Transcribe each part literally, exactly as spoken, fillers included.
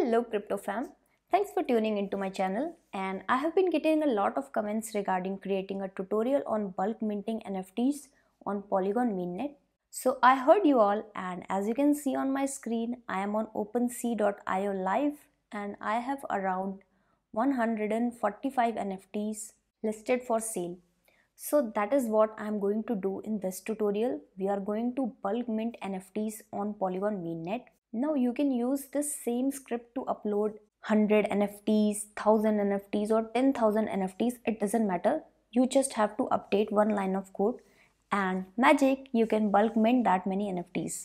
Hello crypto fam, thanks for tuning into my channel, and I have been getting a lot of comments regarding creating a tutorial on bulk minting N F Ts on Polygon Mainnet. So I heard you all, and as you can see on my screen, I am on OpenSea dot i o live and I have around one hundred forty-five N F Ts listed for sale. So that is what I am going to do in this tutorial. We are going to bulk mint N F Ts on Polygon Mainnet. Now you can use this same script to upload one hundred N F Ts, one thousand N F Ts or ten thousand N F Ts. It doesn't matter. You just have to update one line of code and magic, you can bulk mint that many N F Ts.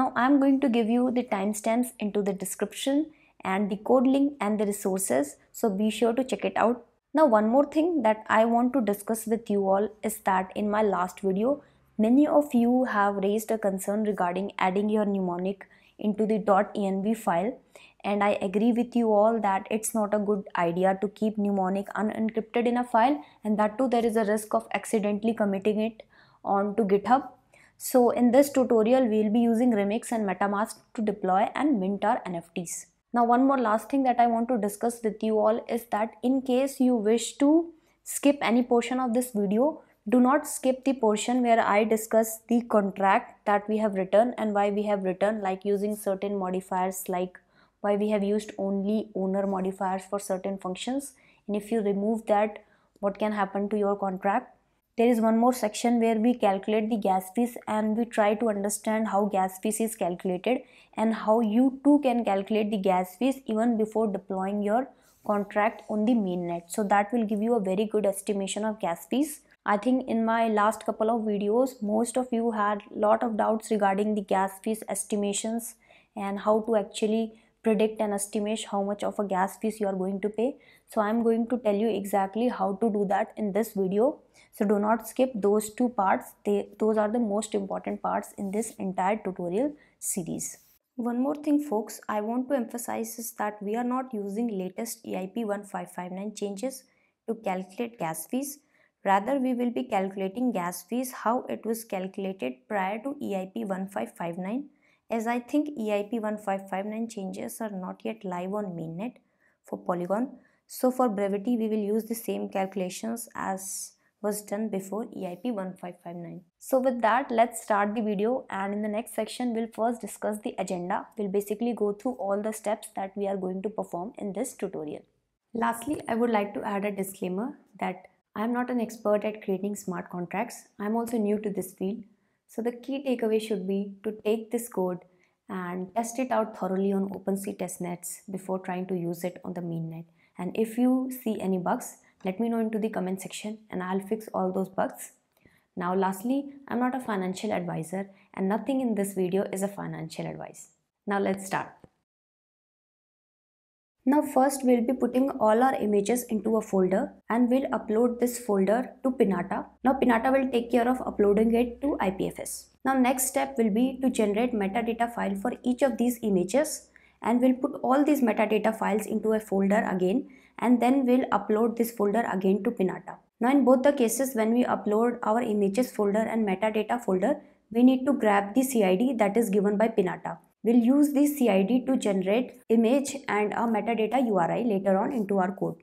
Now I'm going to give you the timestamps into the description and the code link and the resources. So be sure to check it out. Now one more thing that I want to discuss with you all is that in my last video, many of you have raised a concern regarding adding your mnemonic into the .env file, and I agree with you all that it's not a good idea to keep mnemonic unencrypted in a file, and that too there is a risk of accidentally committing it onto GitHub. So in this tutorial we will be using Remix and MetaMask to deploy and mint our N F Ts. Now one more last thing that I want to discuss with you all is that in case you wish to skip any portion of this video, do not skip the portion where I discuss the contract that we have written and why we have written, like using certain modifiers, like why we have used only owner modifiers for certain functions, and if you remove that, what can happen to your contract. There is one more section where we calculate the gas fees and we try to understand how gas fees is calculated and how you too can calculate the gas fees even before deploying your contract on the mainnet. So that will give you a very good estimation of gas fees. I think in my last couple of videos, most of you had a lot of doubts regarding the gas fees estimations and how to actually predict and estimate how much of a gas fees you are going to pay. So I am going to tell you exactly how to do that in this video. So do not skip those two parts. They, those are the most important parts in this entire tutorial series. One more thing folks, I want to emphasize is that we are not using latest E I P fifteen fifty-nine changes to calculate gas fees. Rather, we will be calculating gas fees how it was calculated prior to E I P fifteen fifty-nine, as I think E I P fifteen fifty-nine changes are not yet live on mainnet for Polygon. So for brevity, we will use the same calculations as was done before E I P fifteen fifty-nine. So with that, let's start the video, and in the next section, we'll first discuss the agenda. We'll basically go through all the steps that we are going to perform in this tutorial. Lastly, I would like to add a disclaimer that I am not an expert at creating smart contracts. I am also new to this field. So the key takeaway should be to take this code and test it out thoroughly on OpenSea testnets before trying to use it on the mainnet. And if you see any bugs, let me know into the comment section and I'll fix all those bugs. Now lastly, I'm not a financial advisor and nothing in this video is a financial advice. Now let's start. Now first we'll be putting all our images into a folder and we'll upload this folder to Pinata. Now Pinata will take care of uploading it to I P F S. Now next step will be to generate metadata file for each of these images, and we'll put all these metadata files into a folder again, and then we'll upload this folder again to Pinata. Now in both the cases, when we upload our images folder and metadata folder, we need to grab the C I D that is given by Pinata. We'll use this C I D to generate image and a metadata U R I later on into our code.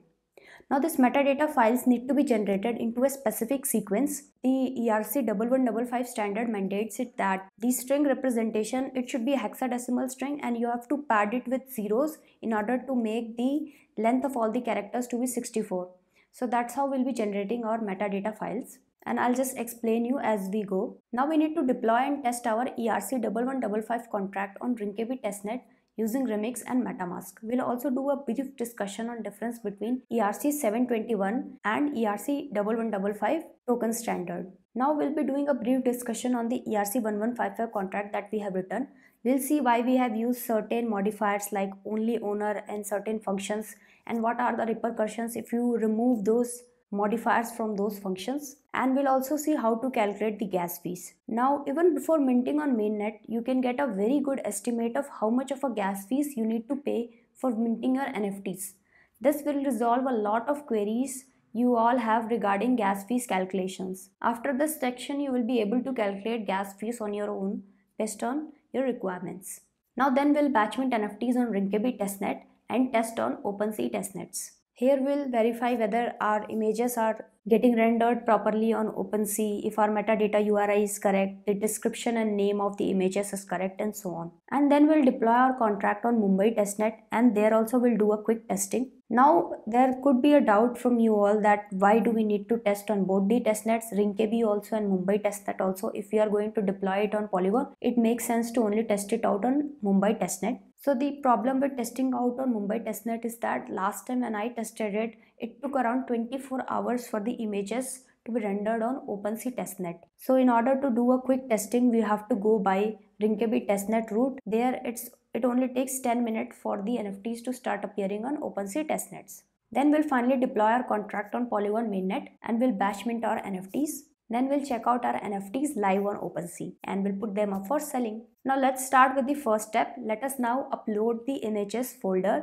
Now this metadata files need to be generated into a specific sequence. The E R C eleven fifty-five standard mandates it that the string representation, it should be a hexadecimal string, and you have to pad it with zeros in order to make the length of all the characters to be sixty-four. So that's how we'll be generating our metadata files, and I'll just explain you as we go. Now we need to deploy and test our E R C eleven fifty-five contract on Rinkeby testnet using Remix and MetaMask. We'll also do a brief discussion on difference between E R C seven twenty-one and E R C eleven fifty-five token standard. Now we'll be doing a brief discussion on the E R C eleven fifty-five contract that we have written. We'll see why we have used certain modifiers like only owner and certain functions, and what are the repercussions if you remove those modifiers from those functions, and we'll also see how to calculate the gas fees. Now even before minting on mainnet, you can get a very good estimate of how much of a gas fees you need to pay for minting your N F Ts. This will resolve a lot of queries you all have regarding gas fees calculations. After this section, you will be able to calculate gas fees on your own based on your requirements. Now then we'll batchmint N F Ts on Rinkeby testnet and test on OpenSea testnets. Here we'll verify whether our images are getting rendered properly on OpenSea, if our metadata U R I is correct, the description and name of the images is correct, and so on. And then we'll deploy our contract on Mumbai testnet, and there also we'll do a quick testing. Now there could be a doubt from you all that why do we need to test on both the testnets, Rinkeby also and Mumbai testnet also. If you are going to deploy it on Polygon, it makes sense to only test it out on Mumbai testnet. So the problem with testing out on Mumbai testnet is that last time when I tested it, it took around twenty-four hours for the images to be rendered on OpenSea testnet. So in order to do a quick testing, we have to go by Rinkeby testnet route. There it's it only takes ten minutes for the N F Ts to start appearing on OpenSea testnets. Then we'll finally deploy our contract on Polygon Mainnet and we'll batchmint our N F Ts. Then we'll check out our N F Ts live on OpenSea and we'll put them up for selling. Now let's start with the first step. Let us now upload the images folder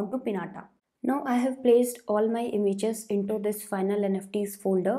onto Pinata. Now I have placed all my images into this final N F Ts folder.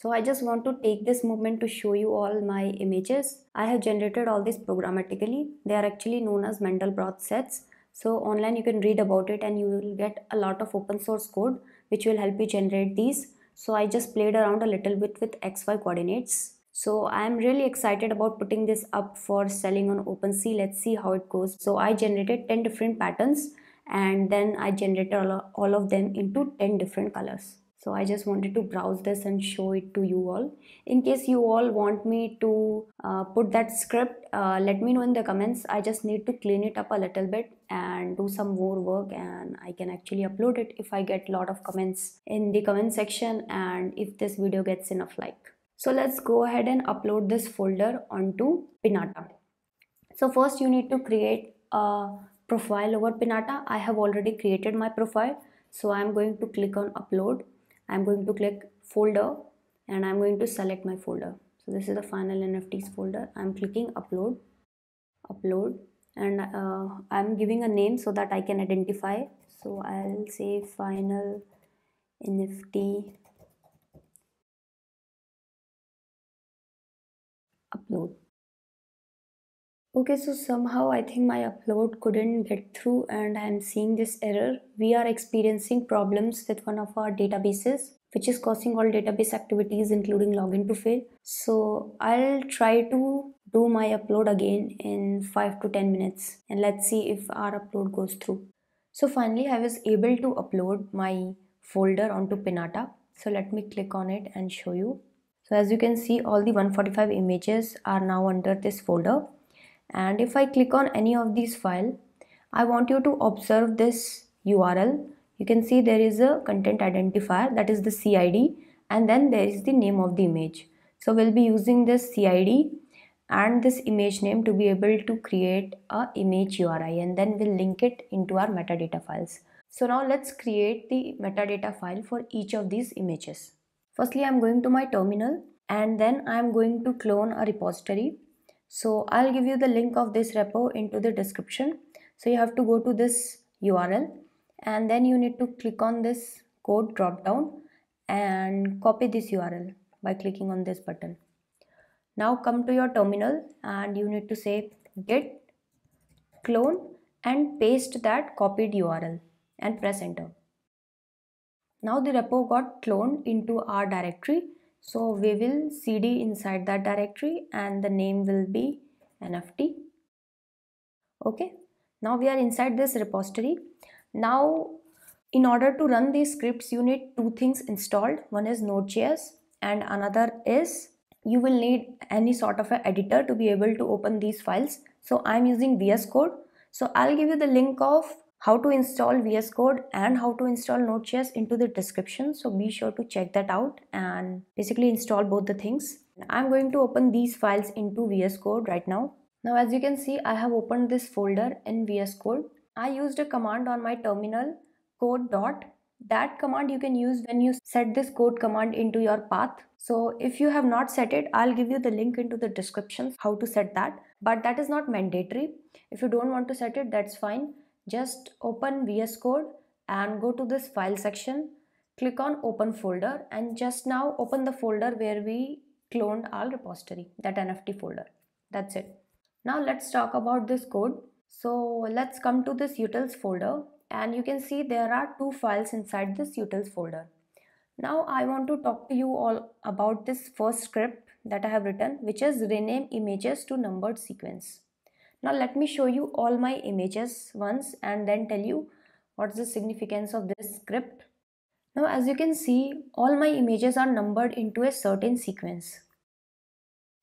So I just want to take this moment to show you all my images. I have generated all this programmatically. They are actually known as Mandelbrot sets. So online you can read about it and you will get a lot of open source code which will help you generate these. So I just played around a little bit with X Y coordinates. So I am really excited about putting this up for selling on OpenSea. Let's see how it goes. So I generated ten different patterns and then I generated all of them into ten different colors. So I just wanted to browse this and show it to you all. In case you all want me to uh, put that script, uh, let me know in the comments. I just need to clean it up a little bit and do some more work and I can actually upload it if I get a lot of comments in the comment section and if this video gets enough like. So let's go ahead and upload this folder onto Pinata. So first you need to create a profile over Pinata. I have already created my profile. So I'm going to click on upload. I'm going to click folder and I'm going to select my folder. So this is the final N F Ts folder. I'm clicking upload, upload and uh, I'm giving a name so that I can identify. So I'll say final N F T upload. Okay, so somehow I think my upload couldn't get through and I'm seeing this error. We are experiencing problems with one of our databases which is causing all database activities including login to fail. So I'll try to do my upload again in five to ten minutes and let's see if our upload goes through. So finally I was able to upload my folder onto Pinata. So let me click on it and show you. So as you can see, all the one hundred forty-five images are now under this folder. And if I click on any of these file, I want you to observe this U R L. You can see there is a content identifier, that is the C I D, and then there is the name of the image. So we'll be using this C I D and this image name to be able to create a image U R I and then we'll link it into our metadata files. So now let's create the metadata file for each of these images. Firstly, I'm going to my terminal and then I'm going to clone a repository. So I'll give you the link of this repo into the description. So you have to go to this U R L and then you need to click on this code drop down and copy this U R L by clicking on this button. Now come to your terminal and you need to say git clone and paste that copied U R L and press enter. Now the repo got cloned into our directory. So we will C D inside that directory and the name will be N F T. Okay, now we are inside this repository. Now in order to run these scripts, you need two things installed. One is Node.js and another is you will need any sort of an editor to be able to open these files. So I'm using V S Code. So I'll give you the link of how to install V S Code and how to install Node.js into the description. So be sure to check that out and basically install both the things. I'm going to open these files into V S Code right now. Now as you can see, I have opened this folder in V S Code. I used a command on my terminal, code dot. That command you can use when you set this code command into your path. So if you have not set it, I'll give you the link into the description how to set that. But that is not mandatory. If you don't want to set it, that's fine. Just open V S Code and go to this file section, click on open folder and just now open the folder where we cloned our repository, that N F T folder. That's it. Now let's talk about this code. So let's come to this utils folder, and you can see there are two files inside this utils folder. Now I want to talk to you all about this first script that I have written, which is rename images to numbered sequence. Now let me show you all my images once and then tell you what's the significance of this script. Now as you can see, all my images are numbered into a certain sequence.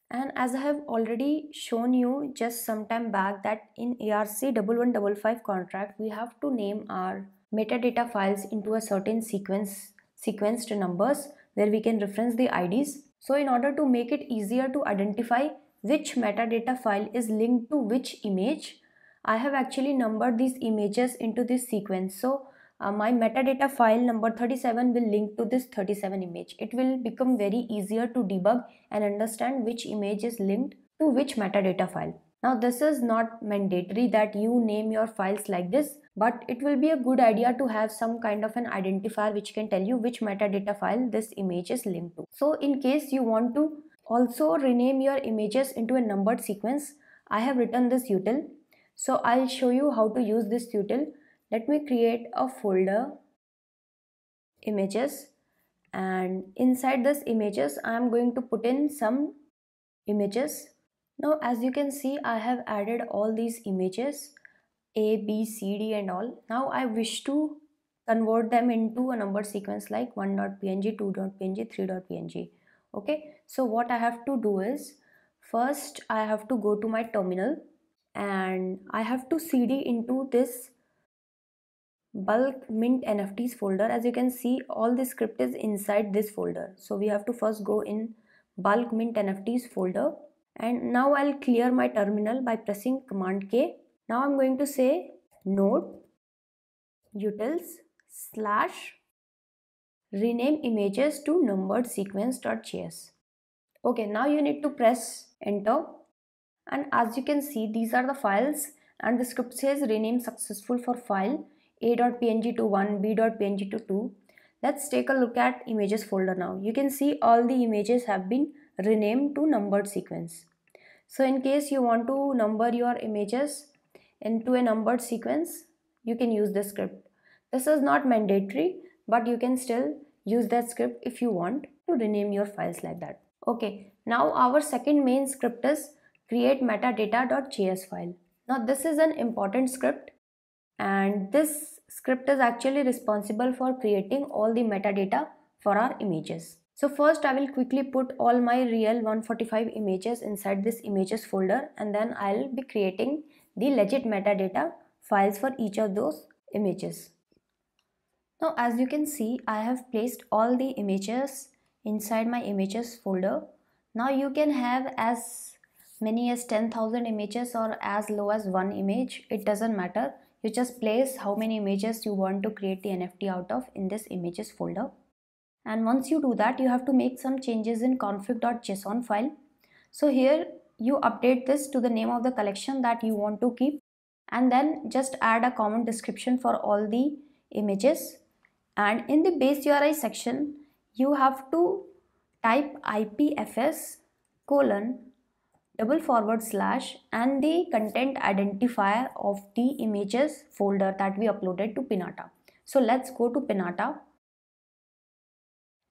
And as I have already shown you just some time back that in E R C eleven fifty-five contract, we have to name our metadata files into a certain sequence, sequenced numbers where we can reference the I Ds. So in order to make it easier to identify which metadata file is linked to which image, I have actually numbered these images into this sequence. So uh, my metadata file number thirty-seven will link to this thirty-seven image. It will become very easier to debug and understand which image is linked to which metadata file. Now this is not mandatory that you name your files like this, but it will be a good idea to have some kind of an identifier which can tell you which metadata file this image is linked to. So in case you want to also rename your images into a numbered sequence, I have written this util. So I'll show you how to use this util. Let me create a folder, images, and inside this images I am going to put in some images. Now as you can see, I have added all these images, A, B, C, D and all. Now I wish to convert them into a number sequence like one dot P N G, two dot P N G, three dot P N G. Okay, so what I have to do is, first I have to go to my terminal and I have to C D into this bulk mint N F Ts folder. As you can see, all the script is inside this folder. So we have to first go in bulk mint N F Ts folder, and now I'll clear my terminal by pressing command K. Now I'm going to say node utils slash rename images to numbered sequence.js. Okay, now you need to press enter, and as you can see, these are the files, and the script says rename successful for file a.png to one, b.png to two. Let's take a look at images folder now. You can see all the images have been renamed to numbered sequence. So in case you want to number your images into a numbered sequence, you can use this script. This is not mandatory, but you can still use that script if you want to rename your files like that. Okay, now our second main script is create metadata.js file. Now this is an important script, and this script is actually responsible for creating all the metadata for our images. So first I will quickly put all my real one forty-five images inside this images folder, and then I'll be creating the legit metadata files for each of those images. Now as you can see, I have placed all the images inside my images folder. Now you can have as many as ten thousand images or as low as one image, it doesn't matter. You just place how many images you want to create the N F T out of in this images folder. And once you do that, you have to make some changes in config.json file. So here you update this to the name of the collection that you want to keep, and then just add a common description for all the images. And in the base U R I section, you have to type I P F S colon double forward slash and the content identifier of the images folder that we uploaded to Pinata. So let's go to Pinata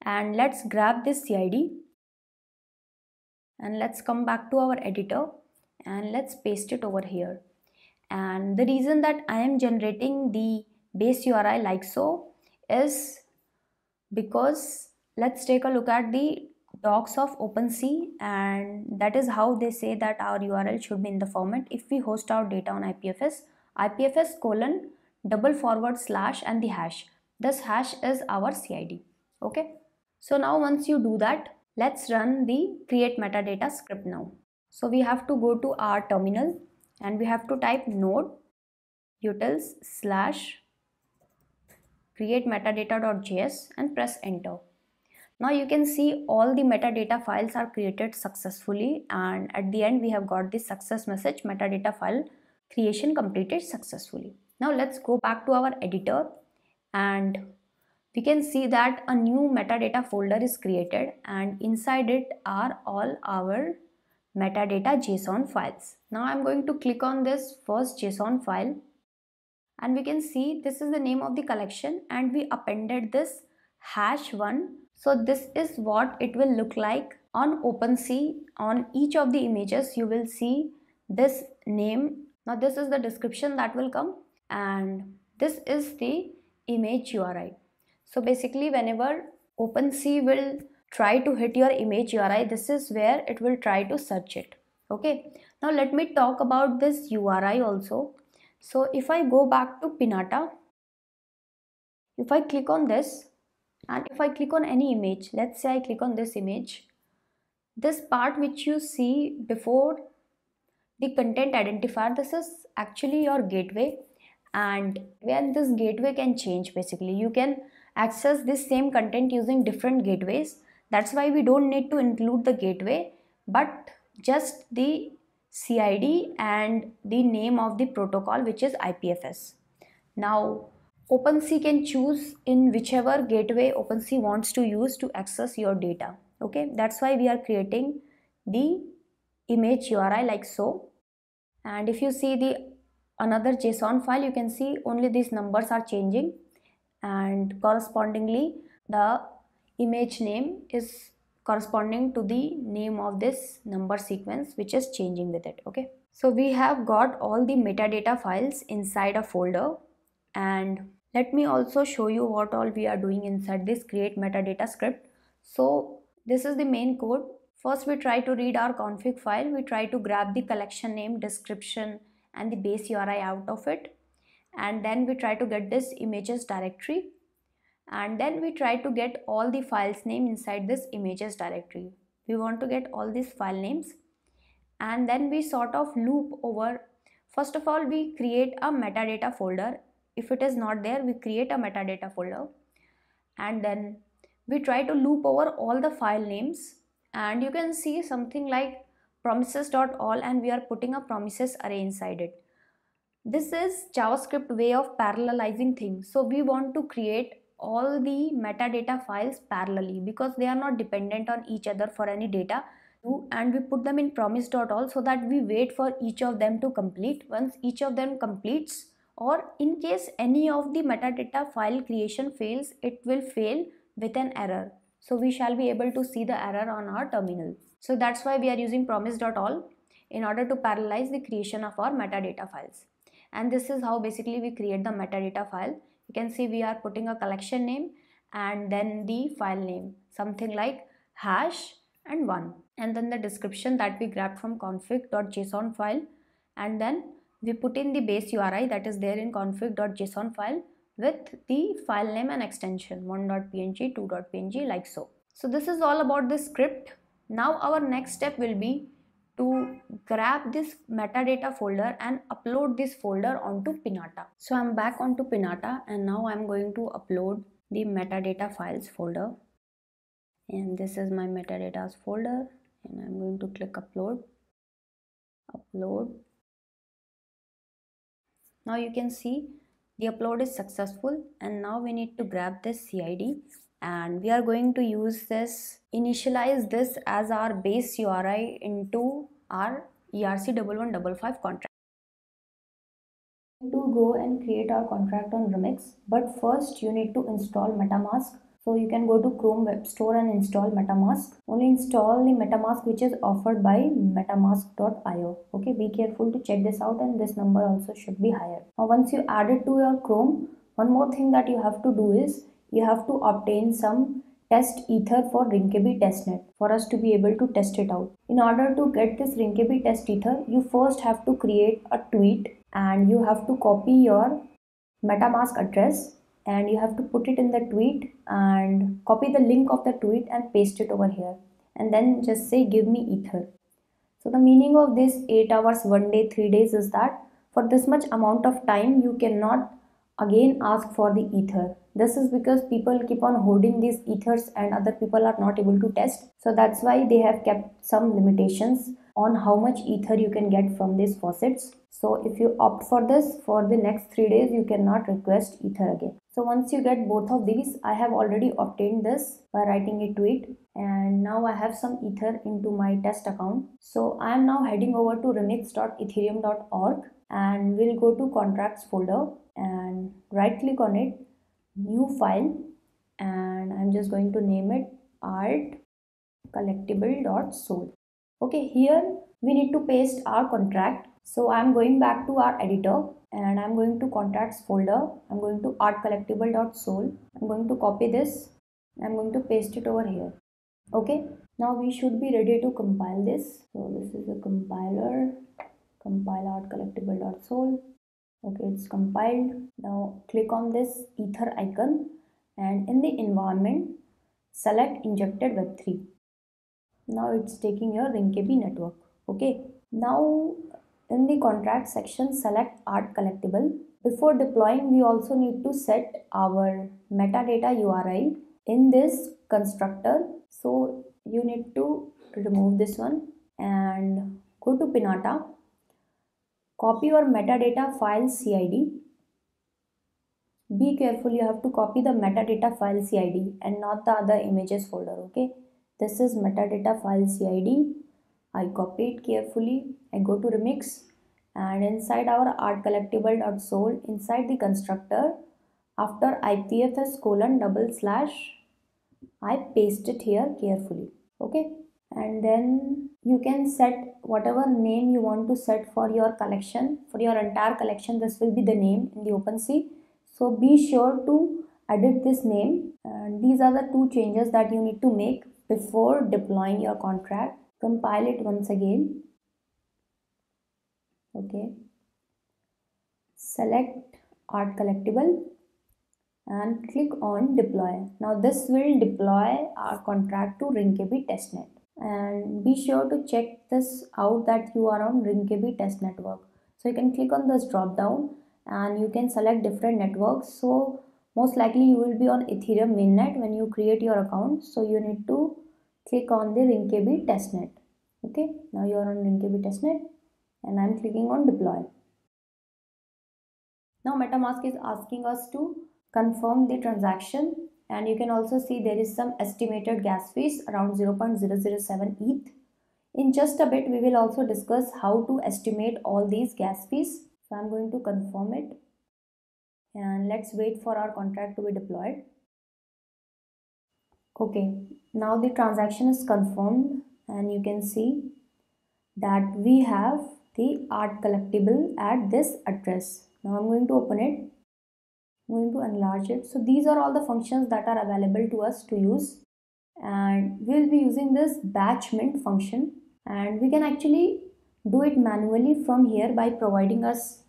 and let's grab this C I D, and let's come back to our editor and let's paste it over here. And the reason that I am generating the base U R I like so is because let's take a look at the docs of OpenSea, and that is how they say that our U R L should be in the format if we host our data on I P F S, I P F S colon double forward slash and the hash. This hash is our C I D. Okay, so now once you do that, let's run the create metadata script now. So we have to go to our terminal and we have to type node utils slash create metadata.js and press enter. Now you can see all the metadata files are created successfully, and at the end we have got this success message, metadata file creation completed successfully. Now let's go back to our editor and we can see that a new metadata folder is created, and inside it are all our metadata JSON files. Now I'm going to click on this first JSON file, and we can see this is the name of the collection, and we appended this hash one. So this is what it will look like on OpenSea. On each of the images you will see this name. Now this is the description that will come, and this is the image U R I. So basically whenever OpenSea will try to hit your image U R I, this is where it will try to search it. Okay, now let me talk about this U R I also. So if I go back to Pinata, if I click on this, and if I click on any image, let's say I click on this image, this part which you see before the content identifier, this is actually your gateway, and when this gateway can change. Basically you can access this same content using different gateways. That's why we don't need to include the gateway, but just the C I D and the name of the protocol, which is I P F S. Now OpenSea can choose in whichever gateway OpenSea wants to use to access your data. Okay, that's why we are creating the image U R I like so. And if you see the another JSON file, you can see only these numbers are changing, and correspondingly the image name is corresponding to the name of this number sequence, which is changing with it. Okay, so we have got all the metadata files inside a folder, and let me also show you what all we are doing inside this create metadata script. So this is the main code. First we try to read our config file, we try to grab the collection name, description and the base U R I out of it, and then we try to get this images directory, and then we try to get all the files name inside this images directory. We want to get all these file names, and then we sort of loop over. First of all we create a metadata folder. If it is not there, we create a metadata folder, and then we try to loop over all the file names, and you can see something like promises.all, and we are putting a promises array inside it. This is JavaScript way of parallelizing things. So we want to create all the metadata files parallelly because they are not dependent on each other for any data, and we put them in promise.all so that we wait for each of them to complete. Once each of them completes, or in case any of the metadata file creation fails, it will fail with an error. So we shall be able to see the error on our terminal. So that's why we are using promise.all in order to parallelize the creation of our metadata files. And this is how basically we create the metadata file. You can see we are putting a collection name and then the file name, something like hash and one, and then the description that we grabbed from config.json file, and then we put in the base U R I that is there in config.json file with the file name and extension one.png, two.png like so. So this is all about this script. Now our next step will be to grab this metadata folder and upload this folder onto Pinata. So I'm back onto Pinata, and now I'm going to upload the metadata files folder, and this is my metadata folder, and I'm going to click upload, upload. Now you can see the upload is successful, and now we need to grab this C I D, and we are going to use this, initialize this as our base U R I into our E R C eleven fifty-five contract. To go and create our contract on Remix, but first you need to install MetaMask. So you can go to Chrome Web Store and install MetaMask. Only install the MetaMask which is offered by metamask dot i o. Okay, be careful to check this out, and this number also should be higher. Now once you add it to your Chrome, one more thing that you have to do is you have to obtain some test ether for Rinkeby testnet for us to be able to test it out. In order to get this Rinkeby test ether, you first have to create a tweet, and you have to copy your MetaMask address, and you have to put it in the tweet and copy the link of the tweet and paste it over here, and then just say give me ether. So the meaning of this eight hours, one day, three days is that for this much amount of time you cannot again ask for the ether. This is because people keep on holding these ethers and other people are not able to test, so that's why they have kept some limitations on how much ether you can get from these faucets. So if you opt for this, for the next three days you cannot request ether again. So once you get both of these, I have already obtained this by writing a tweet, and now I have some ether into my test account. So I am now heading over to remix dot ethereum dot org and we'll go to contracts folder and right click on it, new file, and I'm just going to name it art collectible.sol. Okay, here we need to paste our contract. So I'm going back to our editor and I'm going to contracts folder. I'm going to art collectible.sol. I'm going to copy this. I'm going to paste it over here. Okay, now we should be ready to compile this. So this is the compiler, compile art collectible.sol. Okay, it's compiled. Now click on this ether icon and in the environment, select injected web three. Now it's taking your Rinkeby network. Okay, now in the contract section, select art collectible. Before deploying, we also need to set our metadata U R I in this constructor. So you need to remove this one and go to Pinata. Copy your metadata file C I D. Be careful, you have to copy the metadata file C I D and not the other images folder. Okay, this is metadata file C I D. I copy it carefully. I go to Remix and inside our art collectible.sol, inside the constructor, after I P F S colon double slash, I paste it here carefully. Okay, and then you can set whatever name you want to set for your collection, for your entire collection. This will be the name in the OpenSea. So be sure to edit this name, and these are the two changes that you need to make before deploying your contract. Compile it once again. Okay. Select art collectible and click on deploy. Now this will deploy our contract to Rinkeby testnet, and be sure to check this out that you are on Rinkeby test network. So you can click on this drop down and you can select different networks. So most likely you will be on Ethereum mainnet when you create your account, so you need to click on the Rinkeby testnet. Okay, now you are on Rinkeby testnet and I'm clicking on deploy. Now MetaMask is asking us to confirm the transaction, and you can also see there is some estimated gas fees around zero point zero zero seven E T H. In just a bit we will also discuss how to estimate all these gas fees. So I'm going to confirm it and let's wait for our contract to be deployed. Okay, now the transaction is confirmed and you can see that we have the art collectible at this address. Now I'm going to open it. I'm going to enlarge it. So these are all the functions that are available to us to use, and we'll be using this batch mint function, and we can actually do it manually from here by providing us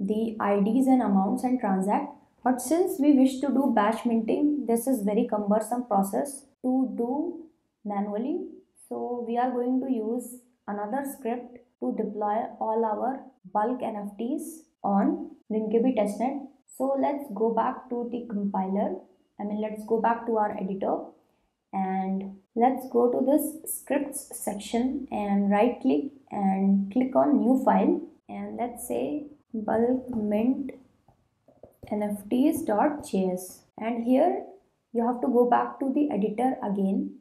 the I Ds and amounts and transact. But since we wish to do batch minting, this is very cumbersome process to do manually. So we are going to use another script to deploy all our bulk N F Ts on Rinkeby testnet. So let's go back to the compiler. I mean, let's go back to our editor and let's go to this scripts section and right click and click on new file, and let's say bulk mint N F Ts dot J S, and here you have to go back to the editor again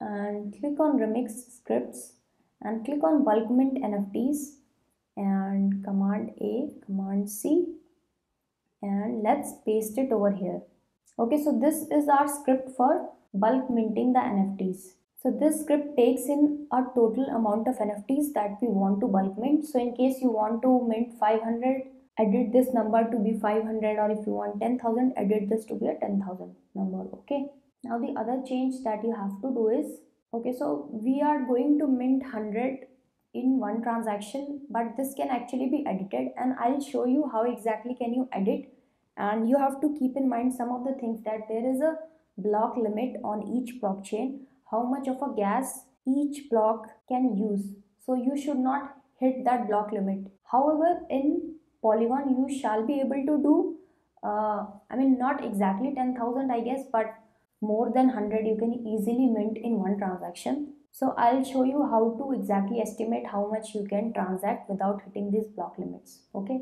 and click on Remix scripts and click on bulk mint N F Ts and command A, command C, and let's paste it over here. Okay, so this is our script for bulk minting the N F Ts. So this script takes in a total amount of N F Ts that we want to bulk mint. So in case you want to mint five hundred, edit this number to be five hundred, or if you want ten thousand, edit this to be a ten thousand number. Okay, now the other change that you have to do is, okay, so we are going to mint one hundred in one transaction, but this can actually be edited, and I'll show you how exactly can you edit. And you have to keep in mind some of the things, that there is a block limit on each blockchain, how much of a gas each block can use. So you should not hit that block limit. However, in Polygon you shall be able to do, uh, I mean, not exactly ten thousand I guess, but more than one hundred you can easily mint in one transaction. So I'll show you how to exactly estimate how much you can transact without hitting these block limits. Okay,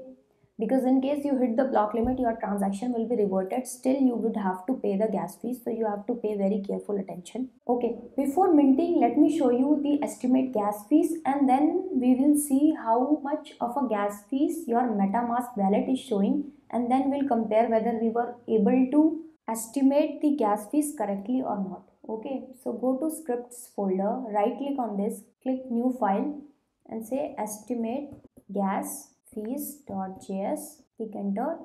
because in case you hit the block limit, your transaction will be reverted. Still, you would have to pay the gas fees, so you have to pay very careful attention. Okay, before minting, let me show you the estimate gas fees, and then we will see how much of a gas fees your MetaMask wallet is showing, and then we'll compare whether we were able to estimate the gas fees correctly or not. Okay, so go to scripts folder, right click on this, click new file, and say estimate gas fees.js, click enter,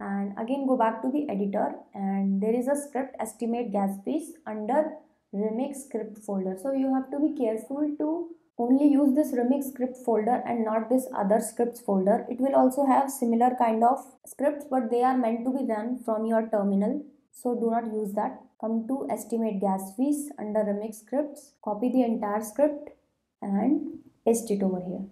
and again go back to the editor, and there is a script estimate gas fees under Remix script folder. So you have to be careful to only use this Remix script folder and not this other scripts folder. It will also have similar kind of scripts, but they are meant to be run from your terminal, so do not use that. Come to estimate gas fees under Remix scripts, copy the entire script and paste it over here.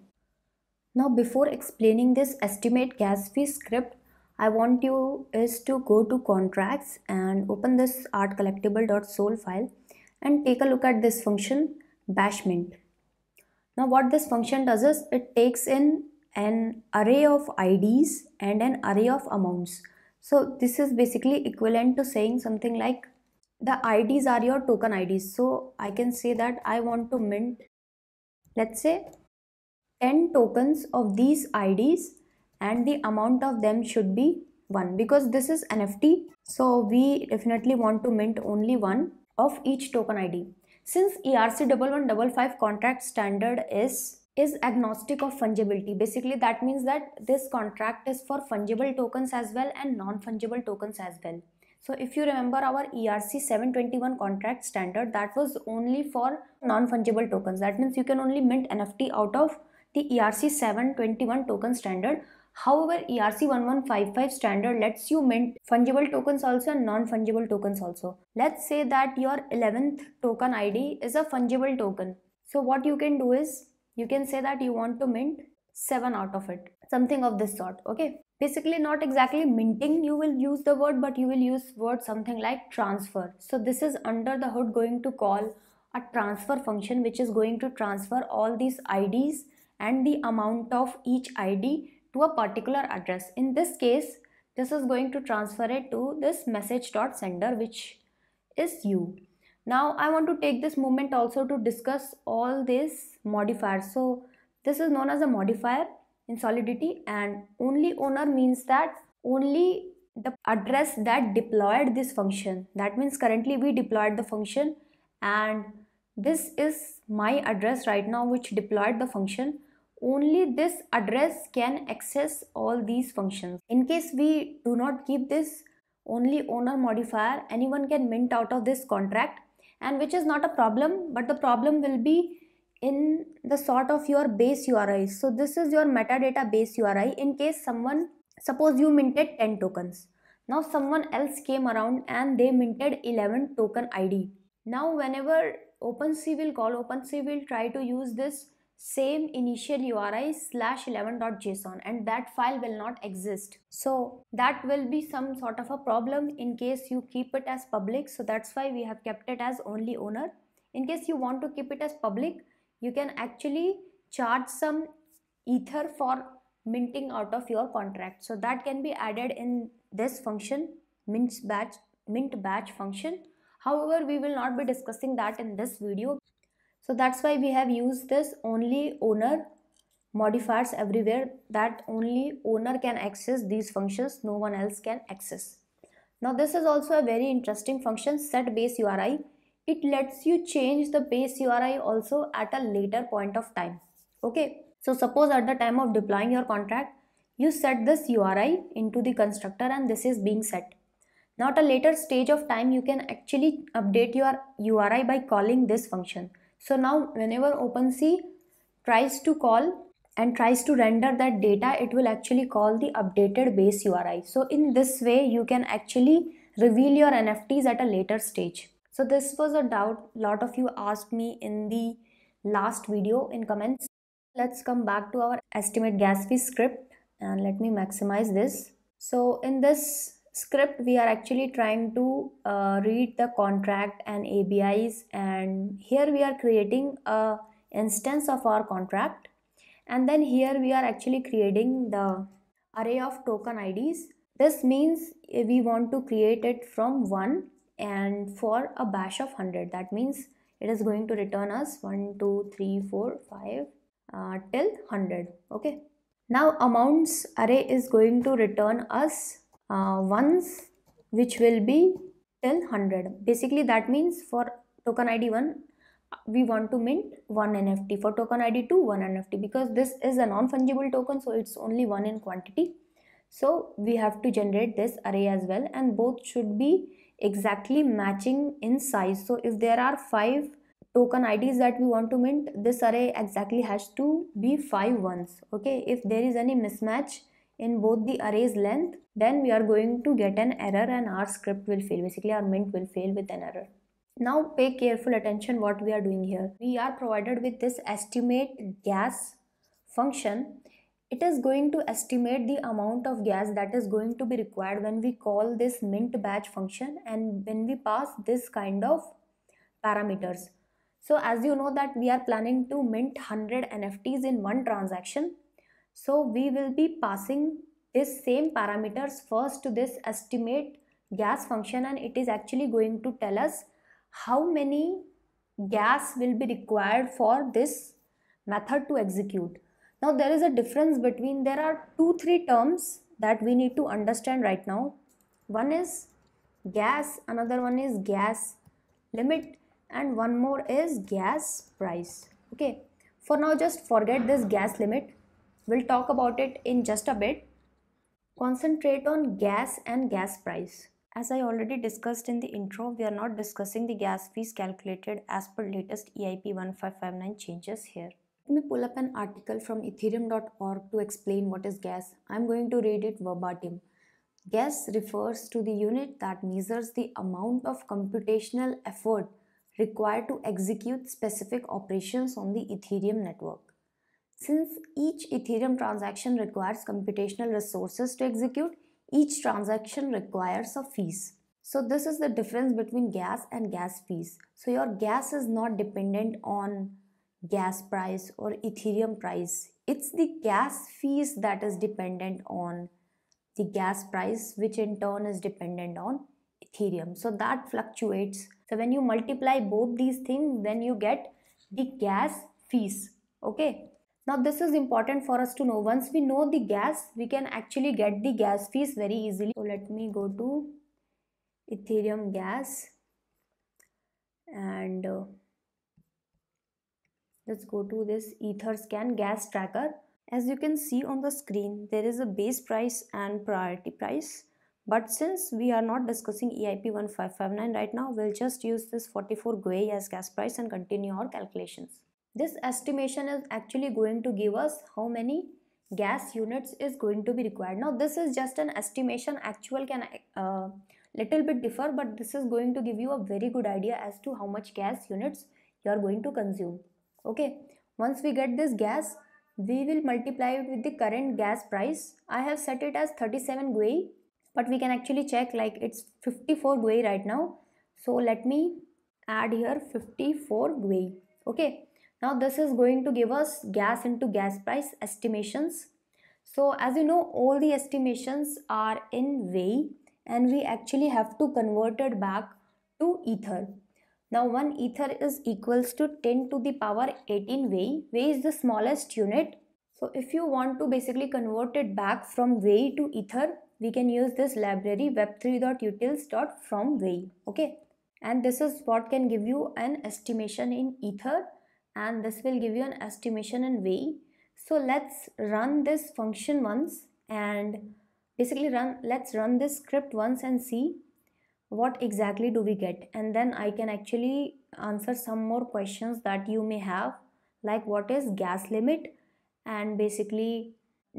Now, before explaining this estimate gas fee script, I want you is to go to contracts and open this art collectible dot sol file and take a look at this function bash mint. Now what this function does is it takes in an array of I Ds and an array of amounts. So this is basically equivalent to saying something like the I Ds are your token I Ds. So I can say that I want to mint, let's say, ten tokens of these I Ds, and the amount of them should be one, because this is N F T, so we definitely want to mint only one of each token I D. Since E R C eleven fifty-five contract standard is is agnostic of fungibility, basically that means that this contract is for fungible tokens as well and non-fungible tokens as well. So if you remember our E R C seven twenty-one contract standard, that was only for non-fungible tokens. That means you can only mint N F T out of the E R C seven twenty-one token standard. However, E R C eleven fifty-five standard lets you mint fungible tokens also and non-fungible tokens also. Let's say that your eleventh token I D is a fungible token. So what you can do is you can say that you want to mint seven out of it, something of this sort. Okay, basically not exactly minting you will use the word, but you will use word something like transfer. So this is under the hood going to call a transfer function, which is going to transfer all these I Ds and the amount of each I D to a particular address. In this case, this is going to transfer it to this message dot sender, which is you. Now I want to take this moment also to discuss all these modifiers. So this is known as a modifier in Solidity, and only owner means that only the address that deployed this function. That means currently we deployed the function, and this is my address right now which deployed the function. Only this address can access all these functions. In case we do not keep this only owner modifier, anyone can mint out of this contract, and which is not a problem, but the problem will be in the sort of your base U R I. So this is your metadata base U R I. In case someone, suppose you minted ten tokens. Now someone else came around and they minted eleven token I D. Now whenever OpenSea will call, OpenSea will try to use this same initial U R I slash eleven dot J S O N, and that file will not exist. So that will be some sort of a problem in case you keep it as public. So that's why we have kept it as only owner. In case you want to keep it as public, you can actually charge some ether for minting out of your contract. So that can be added in this function, mint batch, mint batch function. However, we will not be discussing that in this video. So that's why we have used this only owner modifiers everywhere, that only owner can access these functions, no one else can access. Now this is also a very interesting function, set base U R I. It lets you change the base U R I also at a later point of time. Okay, so suppose at the time of deploying your contract, you set this U R I into the constructor and this is being set. Now at a later stage of time, you can actually update your U R I by calling this function. So now whenever OpenSea tries to call and tries to render that data, it will actually call the updated base U R I. So in this way, you can actually reveal your N F Ts at a later stage. So this was a doubt lot of you asked me in the last video in comments. Let's come back to our estimate gas fee script, and let me maximize this. So in this script, we are actually trying to uh, read the contract and A B Is, and here we are creating a instance of our contract, and then here we are actually creating the array of token I Ds. This means we want to create it from one and for a bash of one hundred. That means it is going to return us one, two, three, four, five uh, till one hundred. Okay. Now amounts array is going to return us uh, ones, which will be till one hundred. Basically that means for token I D one, we want to mint one N F T. For token I D two, one N F T, because this is a non-fungible token, so it's only one in quantity. So we have to generate this array as well, and both should be exactly matching in size. So if there are five token I Ds that we want to mint, this array exactly has to be five ones. Okay, if there is any mismatch in both the array's length, then we are going to get an error and our script will fail. Basically our mint will fail with an error. Now pay careful attention what we are doing here. We are provided with this estimate gas function. It is going to estimate the amount of gas that is going to be required when we call this mint batch function and when we pass this kind of parameters. So as you know that we are planning to mint one hundred N F Ts in one transaction. So we will be passing this same parameters first to this estimate gas function, and it is actually going to tell us how many gas will be required for this method to execute. Now there is a difference between, there are two, three terms that we need to understand right now. One is gas, another one is gas limit, and one more is gas price. Okay, for now just forget this gas limit. We'll talk about it in just a bit. Concentrate on gas and gas price. As I already discussed in the intro, we are not discussing the gas fees calculated as per latest E I P fifteen fifty-nine changes here. Let me pull up an article from ethereum dot org to explain what is gas. I'm going to read it verbatim. Gas refers to the unit that measures the amount of computational effort required to execute specific operations on the Ethereum network. Since each Ethereum transaction requires computational resources to execute, each transaction requires a fees. So this is the difference between gas and gas fees. So your gas is not dependent on gas price or Ethereum price. It's the gas fees that is dependent on the gas price, which in turn is dependent on Ethereum. So that fluctuates. So when you multiply both these things, then you get the gas fees. Okay. Now this is important for us to know. Once we know the gas, we can actually get the gas fees very easily. So let me go to Ethereum gas and uh, let's go to this EtherScan gas tracker. As you can see on the screen, there is a base price and priority price. But since we are not discussing E I P fifteen fifty-nine right now, we'll just use this forty-four Gwei as gas price and continue our calculations. This estimation is actually going to give us how many gas units is going to be required. Now this is just an estimation. Actual can uh, little bit differ, but this is going to give you a very good idea as to how much gas units you are going to consume. Okay, once we get this gas, we will multiply it with the current gas price. I have set it as thirty-seven Gwei, but we can actually check, like it's fifty-four Gwei right now. So let me add here fifty-four Gwei. Okay. Now this is going to give us gas into gas price estimations. So as you know, all the estimations are in Wei, and we actually have to convert it back to ether. Now one ether is equals to ten to the power eighteen Wei. Wei is the smallest unit. So if you want to basically convert it back from Wei to ether, we can use this library web three dot utils dot from Wei. Okay, and this is what can give you an estimation in ether. And this will give you an estimation in Wei. So let's run this function once and basically run, let's run this script once and see what exactly do we get. And then I can actually answer some more questions that you may have, like what is gas limit, and basically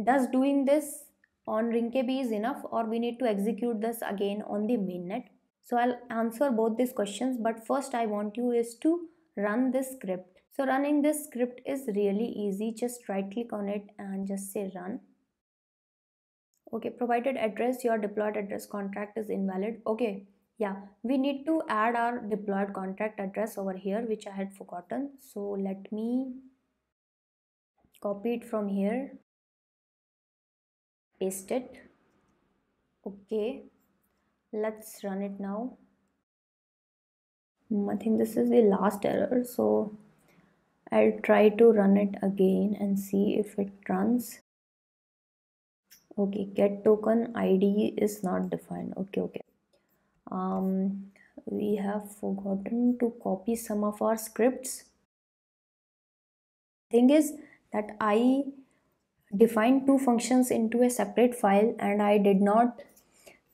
does doing this on Rinkeby is enough, or we need to execute this again on the mainnet. So I'll answer both these questions, but first I want you is to run this script. So running this script is really easy. Just right click on it and just say run. Okay, provided address, your deployed address contract is invalid. Okay, yeah, we need to add our deployed contract address over here, which I had forgotten. So let me copy it from here paste it. Okay, let's run it now. I think this is the last error, so I'll try to run it again and see if it runs. Okay, get token I D is not defined. Okay, okay. Um, we have forgotten to copy some of our scripts. Thing is that I defined two functions into a separate file and I did not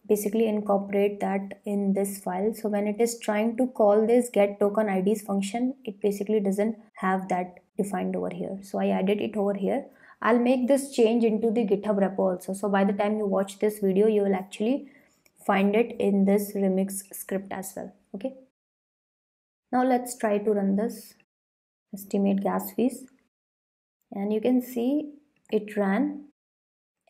basically incorporate that in this file. So when it is trying to call this get token I Ds function, it basically doesn't have that defined over here. So I added it over here. I'll make this change into the GitHub repo also. So by the time you watch this video, you will actually find it in this Remix script as well. Okay. Now let's try to run this. Estimate gas fees. And you can see it ran.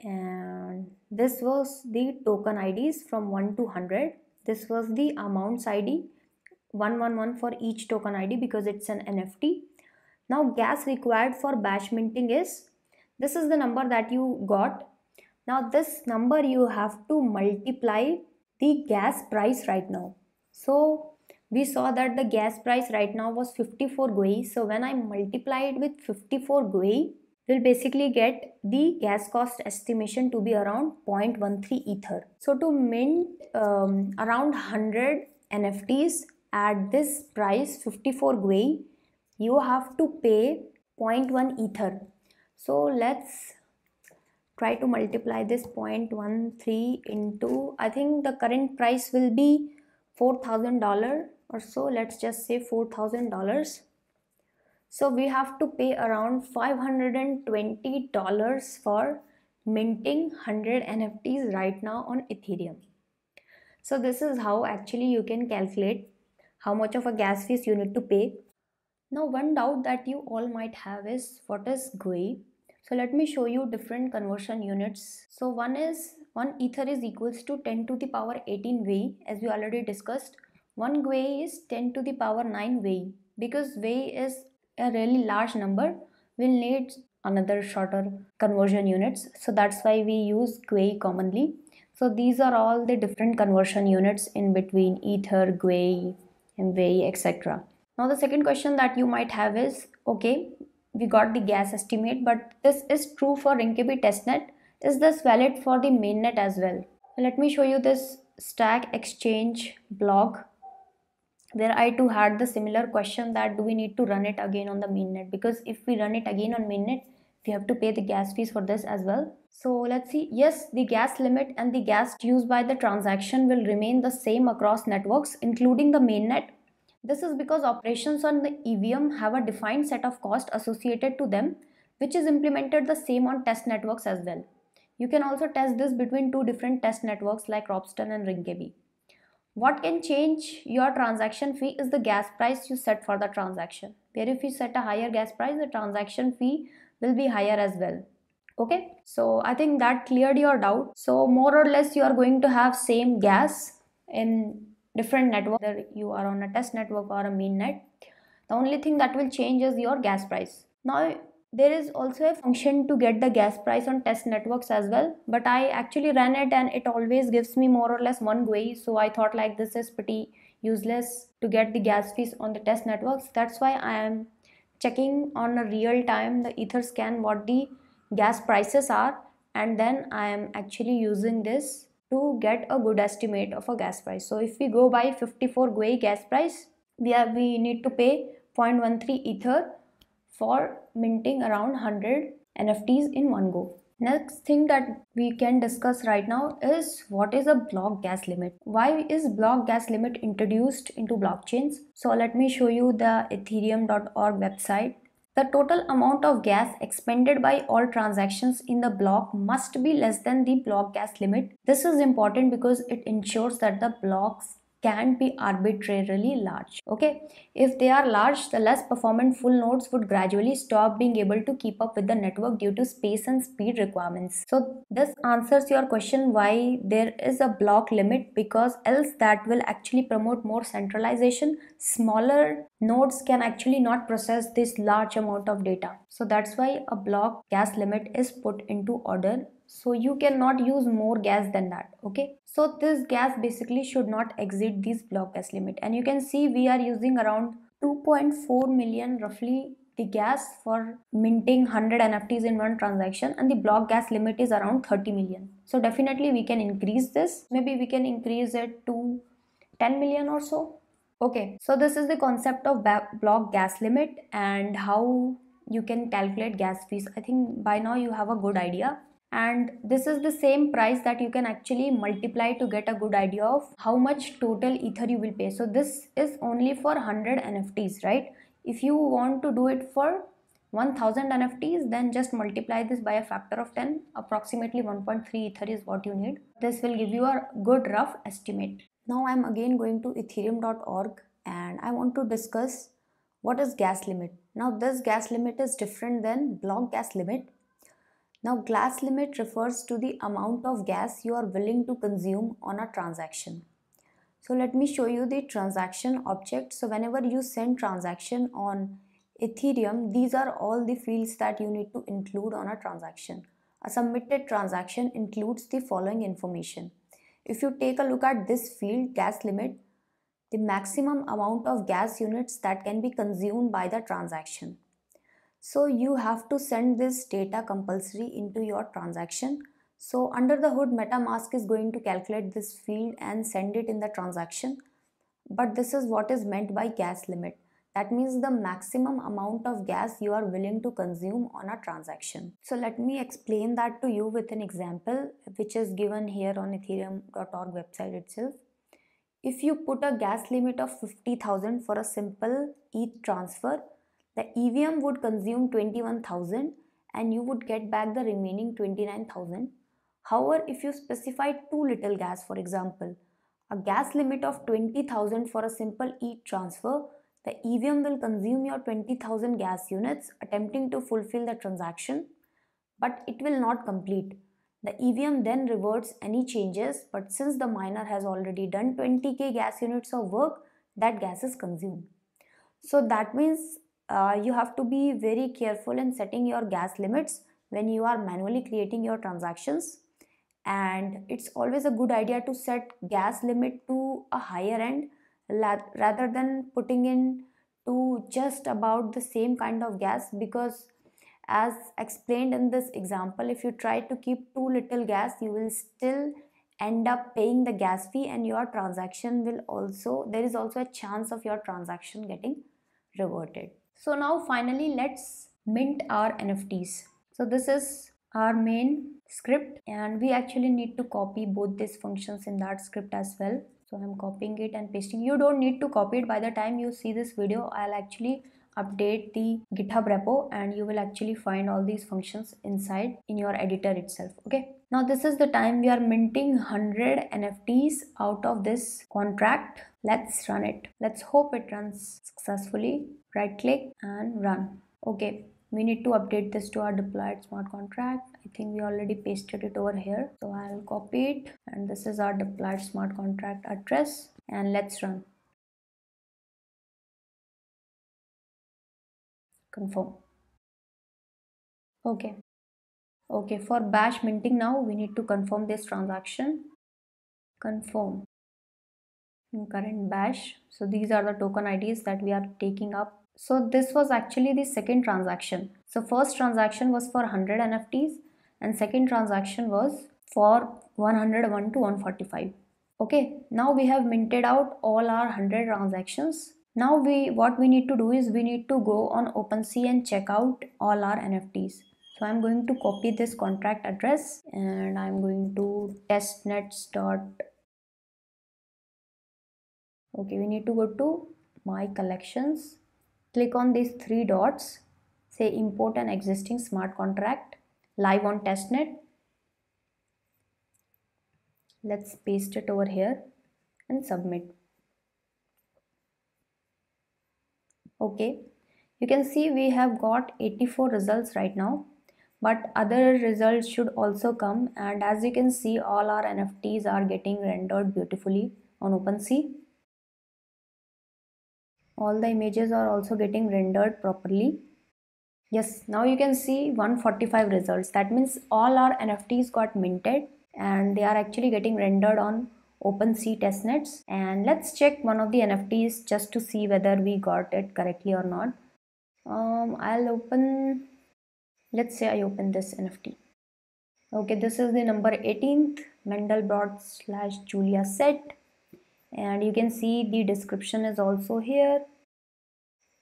And this was the token I Ds from one to one hundred. This was the amounts I D, one one one for each token I D because it's an N F T. Now gas required for batch minting is, this is the number that you got. Now this number you have to multiply the gas price right now. So we saw that the gas price right now was fifty-four Gwei. So when I multiply it with fifty-four Gwei, we'll basically get the gas cost estimation to be around zero point one three ether. So to mint um, around one hundred N F Ts at this price fifty-four Gwei, you have to pay zero point one ether. So let's try to multiply this zero point one three into, I think the current price will be four thousand dollars or so. Let's just say four thousand dollars. So we have to pay around five hundred twenty dollars for minting one hundred N F Ts right now on Ethereum. So this is how actually you can calculate how much of a gas fees you need to pay. Now one doubt that you all might have is what is Gwei? So let me show you different conversion units. So one is one ether is equals to ten to the power eighteen Wei, as we already discussed. One Gwei is ten to the power nine Wei. Because Wei is a really large number, we'll need another shorter conversion units, so that's why we use Gwei commonly. So these are all the different conversion units in between ether, Gwei, and Wei, et cetera. Now the second question that you might have is, okay, we got the gas estimate, but this is true for Rinkeby testnet. Is this valid for the mainnet as well? Let me show you this Stack Exchange blog, where I too had the similar question that do we need to run it again on the mainnet, because if we run it again on mainnet, we have to pay the gas fees for this as well. So let's see. Yes, the gas limit and the gas used by the transaction will remain the same across networks, including the mainnet. This is because operations on the E V M have a defined set of costs associated to them, which is implemented the same on test networks as well. You can also test this between two different test networks like Robston and Rinkeby. What can change your transaction fee is the gas price you set for the transaction. Where if you set a higher gas price, the transaction fee will be higher as well. Okay, so I think that cleared your doubt. So more or less you are going to have same gas in different network, whether you are on a test network or a mainnet. The only thing that will change is your gas price. Now there is also a function to get the gas price on test networks as well, but I actually ran it and it always gives me more or less one Gwei. So I thought like this is pretty useless to get the gas fees on the test networks. That's why I am checking on a real time the EtherScan what the gas prices are, and then I am actually using this to get a good estimate of a gas price. So if we go by fifty-four Gwei gas price, we are, we need to pay zero point one three ether for minting around one hundred N F Ts in one go. Next thing that we can discuss right now is what is a block gas limit? Why is block gas limit introduced into blockchains? So let me show you the ethereum dot org website. The total amount of gas expended by all transactions in the block must be less than the block gas limit. This is important because it ensures that the blocks can't be arbitrarily large. Okay, if they are large, the less performant full nodes would gradually stop being able to keep up with the network due to space and speed requirements. So this answers your question why there is a block limit, because else that will actually promote more centralization. Smaller nodes can actually not process this large amount of data. So that's why a block gas limit is put into order so you cannot use more gas than that. Okay, so this gas basically should not exceed this block gas limit, and you can see we are using around two point four million roughly the gas for minting one hundred N F Ts in one transaction, and the block gas limit is around thirty million. So definitely we can increase this, maybe we can increase it to ten million or so. Okay, so this is the concept of block gas limit and how you can calculate gas fees. I think by now you have a good idea, and this is the same price that you can actually multiply to get a good idea of how much total ether you will pay. So this is only for one hundred N F Ts, right? If you want to do it for one thousand N F Ts, then just multiply this by a factor of ten. Approximately one point three ether is what you need. This will give you a good rough estimate. Now I am again going to ethereum dot org and I want to discuss what is gas limit. Now this gas limit is different than block gas limit. Now gas limit refers to the amount of gas you are willing to consume on a transaction. So let me show you the transaction object. So whenever you send transaction on Ethereum, these are all the fields that you need to include on a transaction. A submitted transaction includes the following information. If you take a look at this field, gas limit, the maximum amount of gas units that can be consumed by the transaction. So you have to send this data compulsory into your transaction. So under the hood, MetaMask is going to calculate this field and send it in the transaction. But this is what is meant by gas limit. That means the maximum amount of gas you are willing to consume on a transaction. So let me explain that to you with an example which is given here on ethereum dot org website itself. If you put a gas limit of fifty thousand for a simple E T H transfer, the E V M would consume twenty-one thousand and you would get back the remaining twenty-nine thousand. However, if you specify too little gas, for example, a gas limit of twenty thousand for a simple E T H transfer, the E V M will consume your twenty thousand gas units attempting to fulfill the transaction, but it will not complete. The E V M then reverts any changes, but since the miner has already done twenty K gas units of work, that gas is consumed. So that means uh, you have to be very careful in setting your gas limits when you are manually creating your transactions. And it's always a good idea to set gas limit to a higher end, rather than putting in to just about the same kind of gas, because as explained in this example, if you try to keep too little gas, you will still end up paying the gas fee, and your transaction will also, there is also a chance of your transaction getting reverted. So now finally let's mint our N F Ts. So this is our main script, and we actually need to copy both these functions in that script as well. So I'm copying it and pasting. You don't need to copy it. By the time you see this video, I'll actually update the GitHub repo and you will actually find all these functions inside in your editor itself. Okay. Now this is the time we are minting one hundred N F Ts out of this contract. Let's run it. Let's hope it runs successfully. Right click and run. Okay. We need to update this to our deployed smart contract. I think we already pasted it over here. So I'll copy it, and this is our deployed smart contract address, and let's run. Confirm. Okay. Okay, for bash minting now, we need to confirm this transaction. Confirm. Current bash. So these are the token I Ds that we are taking up. So this was actually the second transaction. So first transaction was for one hundred N F Ts and second transaction was for one hundred one to one forty-five. Okay, now we have minted out all our one hundred transactions. Now we what we need to do is we need to go on OpenSea and check out all our N F Ts. So I'm going to copy this contract address and I'm going to testnets. Okay, we need to go to my collections. Click on these three dots, say import an existing smart contract live on testnet. Let's paste it over here and submit. Okay, you can see we have got eighty-four results right now, but other results should also come, and as you can see all our N F Ts are getting rendered beautifully on OpenSea. All the images are also getting rendered properly. Yes, now you can see one forty-five results. That means all our N F Ts got minted and they are actually getting rendered on OpenSea testnets. And let's check one of the N F Ts just to see whether we got it correctly or not. Um, I'll open, let's say I open this N F T. Okay, this is the number eighteenth, Mandelbrot-Julia Set. And you can see the description is also here.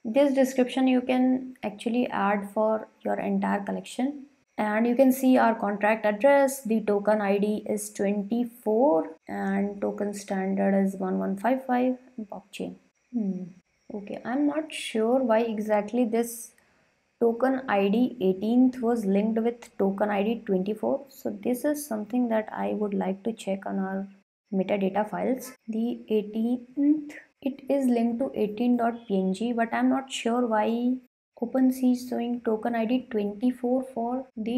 This description you can actually add for your entire collection. And you can see our contract address, the token I D is twenty-four and token standard is one one five five blockchain. Hmm. Okay, I'm not sure why exactly this token I D eighteenth was linked with token I D twenty-four. So this is something that I would like to check on our metadata files. The eighteenth, it is linked to eighteen dot P N G, but I'm not sure why OpenSea is showing token I D twenty-four for the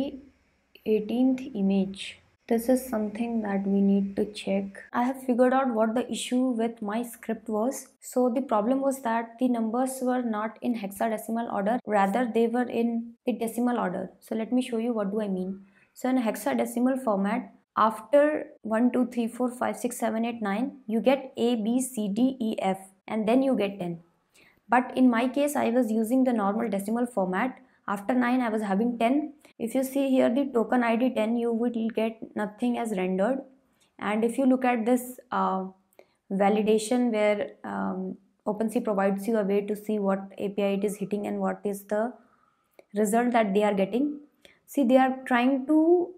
eighteenth image. This is something that we need to check. I have figured out what the issue with my script was. So the problem was that the numbers were not in hexadecimal order, rather they were in the decimal order. So let me show you what do I mean. So in hexadecimal format, after one, two, three, four, five, six, seven, eight, nine, you get A, B, C, D, E, F and then you get ten. But in my case, I was using the normal decimal format. After nine, I was having ten. If you see here the token I D ten, you will get nothing as rendered. And if you look at this uh, validation where um, OpenSea provides you a way to see what A P I it is hitting and what is the result that they are getting. See, they are trying to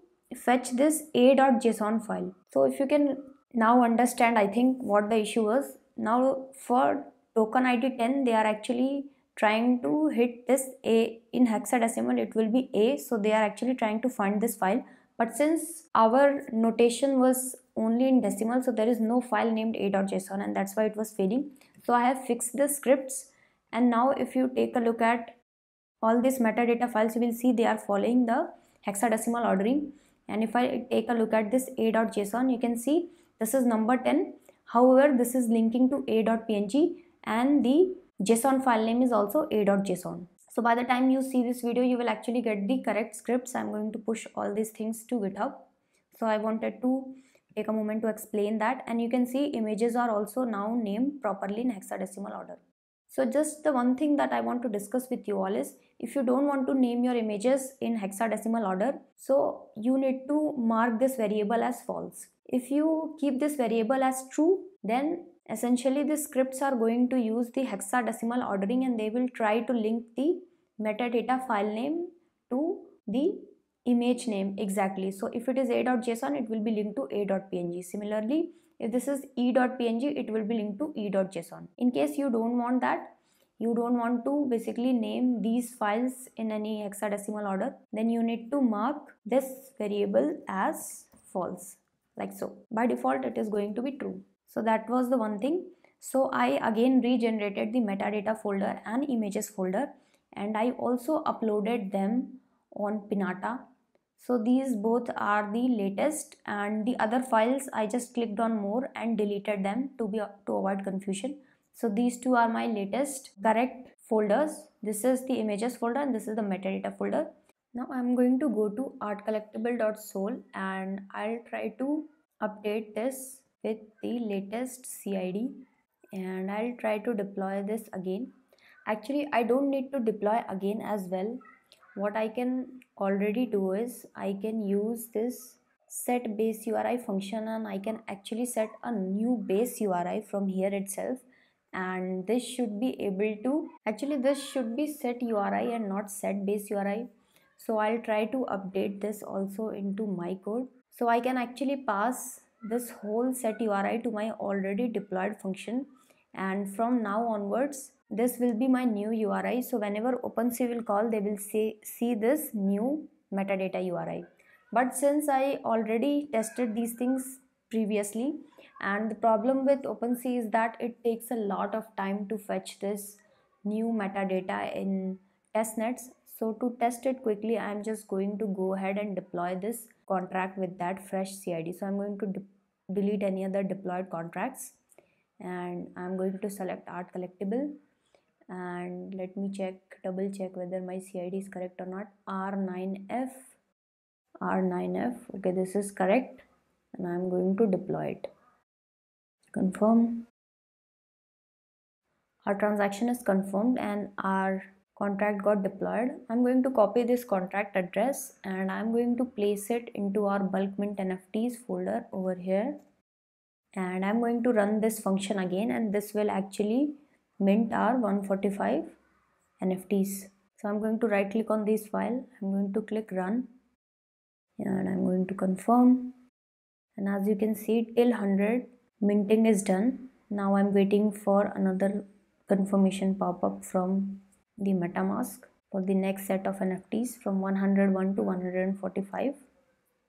fetch this a dot J S O N file. So if you can now understand, I think what the issue was. Now for token I D ten, they are actually trying to hit this A. In hexadecimal it will be A, so they are actually trying to find this file. But since our notation was only in decimal, so there is no file named a dot J S O N and that's why it was failing. So I have fixed the scripts, and now if you take a look at all these metadata files, you will see they are following the hexadecimal ordering. And if I take a look at this a dot J S O N, you can see this is number ten. However, this is linking to a dot P N G and the J S O N file name is also a dot J S O N. So by the time you see this video, you will actually get the correct scripts. I'm going to push all these things to GitHub. So I wanted to take a moment to explain that. And you can see images are also now named properly in hexadecimal order. So just the one thing that I want to discuss with you all is, if you don't want to name your images in hexadecimal order, so you need to mark this variable as false. If you keep this variable as true, then essentially the scripts are going to use the hexadecimal ordering and they will try to link the metadata file name to the image name exactly. So if it is a dot J S O N, it will be linked to a dot P N G. Similarly, if this is e dot P N G, it will be linked to e dot J S O N. In case you don't want that, you don't want to basically name these files in any hexadecimal order, then you need to mark this variable as false, like so. By default, it is going to be true. So that was the one thing. So I again regenerated the metadata folder and images folder, and I also uploaded them on Pinata. So these both are the latest, and the other files I just clicked on more and deleted them to be to avoid confusion. So these two are my latest correct folders. This is the images folder and this is the metadata folder. Now I'm going to go to artcollectible dot sol and I'll try to update this with the latest C I D, and I'll try to deploy this again. Actually, I don't need to deploy again as well. What I can already do is I can use this set base U R I function, and I can actually set a new base U R I from here itself, and this should be able to actually this should be set U R I and not set base U R I. So I'll try to update this also into my code. So I can actually pass this whole set U R I to my already deployed function, and from now onwards this will be my new U R I. So whenever OpenSea will call, they will say, see this new metadata U R I. But since I already tested these things previously, and the problem with OpenSea is that it takes a lot of time to fetch this new metadata in testnets. So to test it quickly, I am just going to go ahead and deploy this contract with that fresh C I D. So I am going to de delete any other deployed contracts, and I am going to select Art Collectible. and let me check, double check whether my C I D is correct or not. R nine F, R nine F, okay, this is correct, and I'm going to deploy it. Confirm. Our transaction is confirmed and our contract got deployed. I'm going to copy this contract address and I'm going to place it into our bulk mint N F Ts folder over here. And I'm going to run this function again, and this will actually mint our one forty-five N F Ts. So I'm going to right click on this file. I'm going to click run and I'm going to confirm. And as you can see, till one hundred minting is done. Now I'm waiting for another confirmation pop-up from the MetaMask for the next set of N F Ts from one oh one to one forty-five.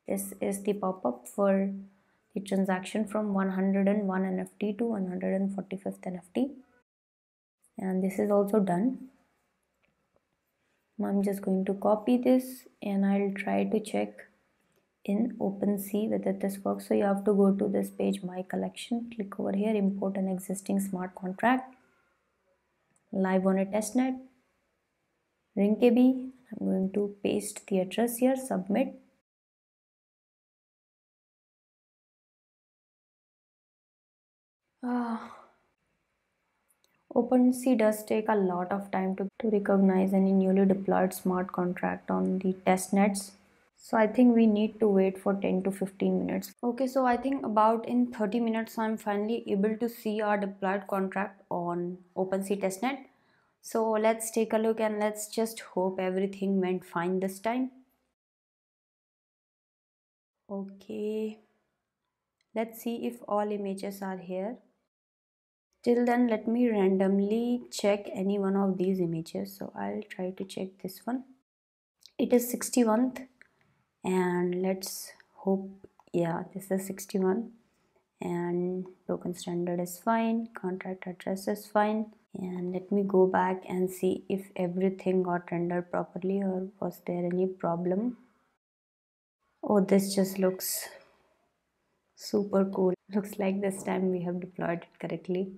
This is the pop-up for the transaction from one oh one N F T to one forty-fifth N F T, and this is also done. I'm just going to copy this and I'll try to check in OpenSea whether this works. So you have to go to this page, my collection, click over here, import an existing smart contract, live on a testnet, Rinkeby. I'm going to paste the address here, submit. Ah. OpenSea does take a lot of time to, to recognize any newly deployed smart contract on the testnets. So I think we need to wait for ten to fifteen minutes. Okay, so I think about in thirty minutes I'm finally able to see our deployed contract on OpenSea testnet. So let's take a look and let's just hope everything went fine this time. Okay, let's see if all images are here. Till then, let me randomly check any one of these images. So I'll try to check this one. It is sixty-one. And let's hope, yeah, this is sixty-one, and token standard is fine, contract address is fine, and let me go back and see if everything got rendered properly or was there any problem. Oh, this just looks super cool. Looks like this time we have deployed it correctly.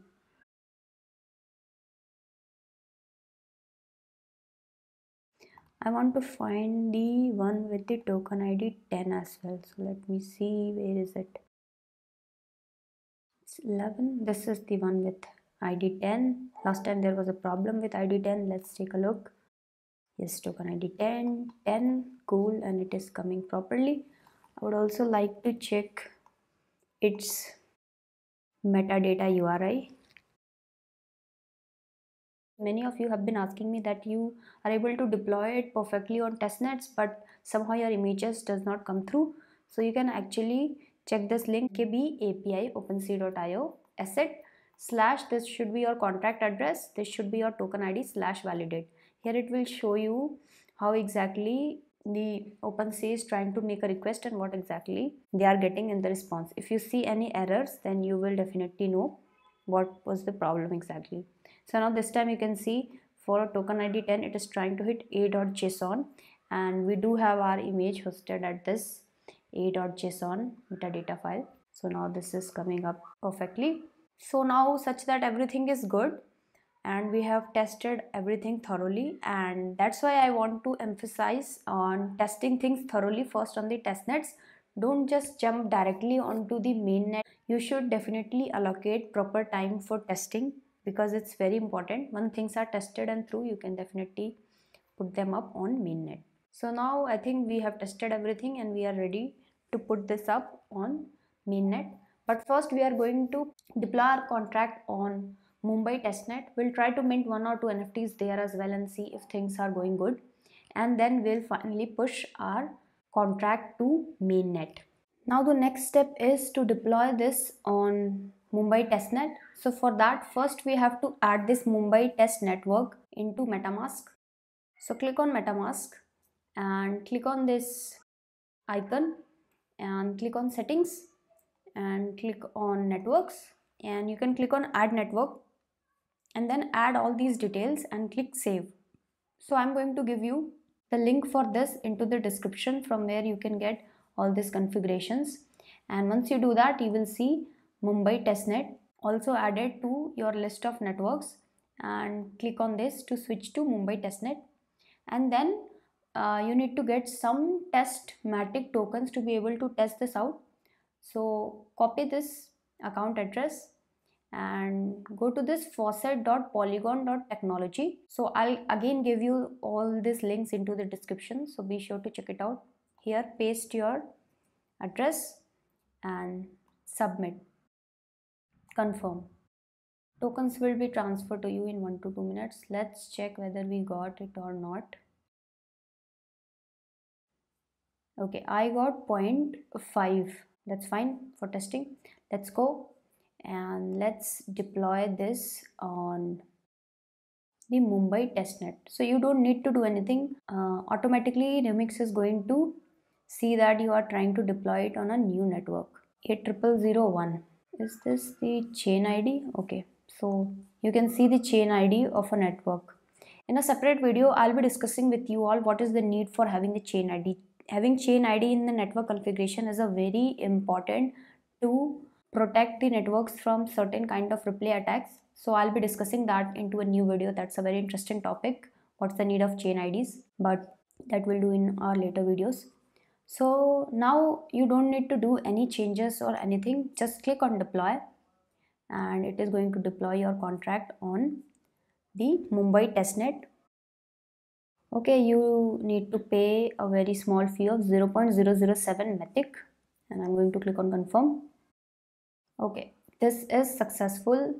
I want to find the one with the token I D ten as well. So let me see, where is it? It's eleven. This is the one with I D ten. Last time there was a problem with I D ten. Let's take a look. Yes, token I D ten, ten. Cool, and it is coming properly. I would also like to check its metadata U R I. Many of you have been asking me that you are able to deploy it perfectly on testnets, but somehow your images does not come through. So you can actually check this link, kb A P I OpenSea dot i o asset slash, this should be your contract address, this should be your token I D slash validate. Here it will show you how exactly the OpenSea is trying to make a request and what exactly they are getting in the response. If you see any errors, then you will definitely know what was the problem exactly. So now this time you can see for token I D ten, it is trying to hit a dot json, and we do have our image hosted at this a dot json metadata file. So now this is coming up perfectly. So now such that everything is good and we have tested everything thoroughly, and that's why I want to emphasize on testing things thoroughly first on the testnets. Don't just jump directly onto the mainnet. You should definitely allocate proper time for testing, because it's very important. When things are tested and through, you can definitely put them up on mainnet. So now I think we have tested everything and we are ready to put this up on mainnet. But first we are going to deploy our contract on Mumbai testnet. We'll try to mint one or two N F Ts there as well and see if things are going good. And then we'll finally push our contract to mainnet. Now the next step is to deploy this on Mumbai testnet. So for that, first we have to add this Mumbai test network into MetaMask. So click on MetaMask and click on this icon and click on settings and click on networks, and you can click on add network and then add all these details and click save. So I'm going to give you the link for this into the description, from where you can get all these configurations. And once you do that, you will see Mumbai testnet also added to your list of networks, and click on this to switch to Mumbai testnet. And then uh, you need to get some test Matic tokens to be able to test this out. So copy this account address and go to this faucet dot polygon dot technology. So I'll again give you all these links into the description, so be sure to check it out. Here paste your address and submit. Confirm. Tokens will be transferred to you in one to two minutes. Let's check whether we got it or not. Okay, I got zero point five. That's fine for testing. Let's go and let's deploy this on the Mumbai testnet. So you don't need to do anything. Uh, automatically Remix is going to see that you are trying to deploy it on a new network. eight zero zero zero one. Is this the chain I D? Okay, so you can see the chain I D of a network. In a separate video, I'll be discussing with you all what is the need for having the chain I D. Having chain I D in the network configuration is a very important to protect the networks from certain kind of replay attacks. So I'll be discussing that into a new video. That's a very interesting topic. What's the need of chain I Ds? But that we'll do in our later videos. So now you don't need to do any changes or anything. Just click on deploy and it is going to deploy your contract on the Mumbai testnet. Okay, you need to pay a very small fee of zero point zero zero seven Matic and I'm going to click on confirm. Okay, this is successful.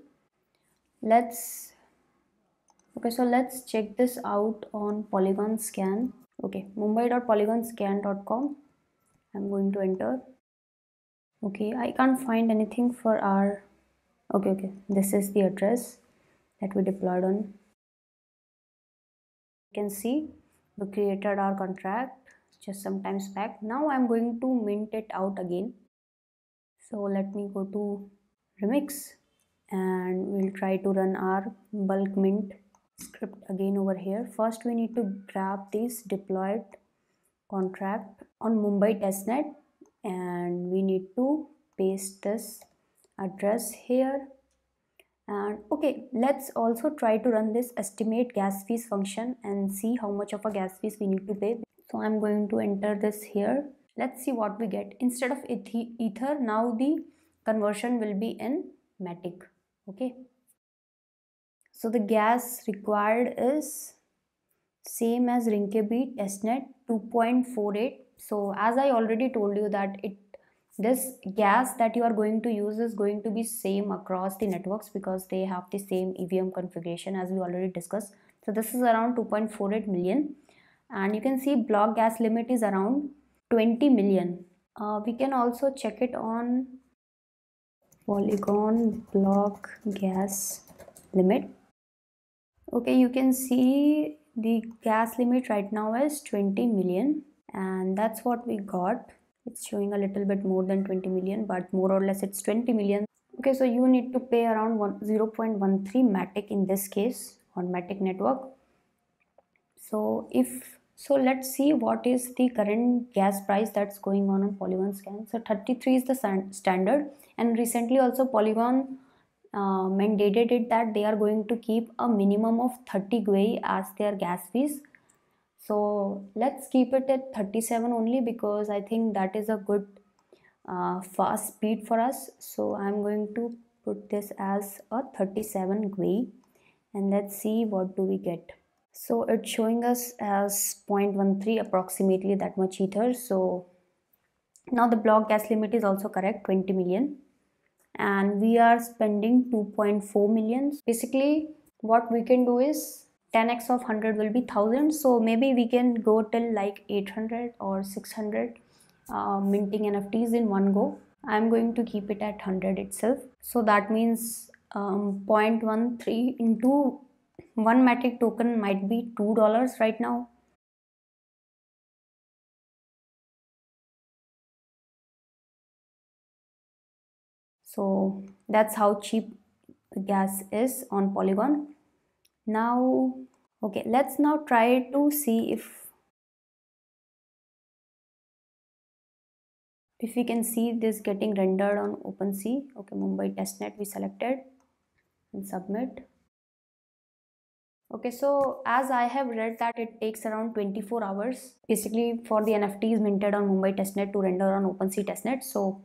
Let's okay, so let's check this out on PolygonScan. Okay, mumbai dot polygon scan dot com. I'm going to enter. Okay, I can't find anything for our. Okay, okay. This is the address that we deployed on. You can see we created our contract just some time back. Now I'm going to mint it out again. So let me go to Remix and we'll try to run our bulk mint script again over here. First we need to grab this deployed contract on Mumbai testnet and we need to paste this address here. And okay, let's also try to run this estimate gas fees function and see how much of a gas fees we need to pay. So I'm going to enter this here. Let's see what we get. Instead of ether, now the conversion will be in Matic. Okay. So the gas required is same as Rinkeby testnet, two point four eight. So as I already told you that it this gas that you are going to use is going to be same across the networks because they have the same E V M configuration as we already discussed. So this is around two point four eight million and you can see block gas limit is around twenty million. Uh, we can also check it on Polygon block gas limit. Okay, you can see the gas limit right now is twenty million and that's what we got. It's showing a little bit more than twenty million, but more or less it's twenty million. Okay, so you need to pay around zero point one three Matic in this case on Matic network. So if so let's see what is the current gas price that's going on on PolygonScan. So thirty-three is the standard and recently also Polygon Uh, mandated it that they are going to keep a minimum of thirty Gwei as their gas fees. So let's keep it at thirty-seven only because I think that is a good uh, fast speed for us. So I'm going to put this as a thirty-seven Gwei and let's see what do we get. So it's showing us as zero point one three approximately that much ether. So now the block gas limit is also correct, twenty million. And we are spending two point four million. Basically what we can do is ten X of one hundred will be one thousand, so maybe we can go till like eight hundred or six hundred uh, minting N F Ts in one go. I'm going to keep it at one hundred itself. So that means um, zero point one three into one Matic token might be two dollars right now. So that's how cheap the gas is on Polygon. Now, okay, let's now try to see if if we can see this getting rendered on OpenSea. Okay, Mumbai testnet we selected and submit. Okay, so as I have read that it takes around twenty-four hours basically for the N F Ts minted on Mumbai testnet to render on OpenSea testnet. So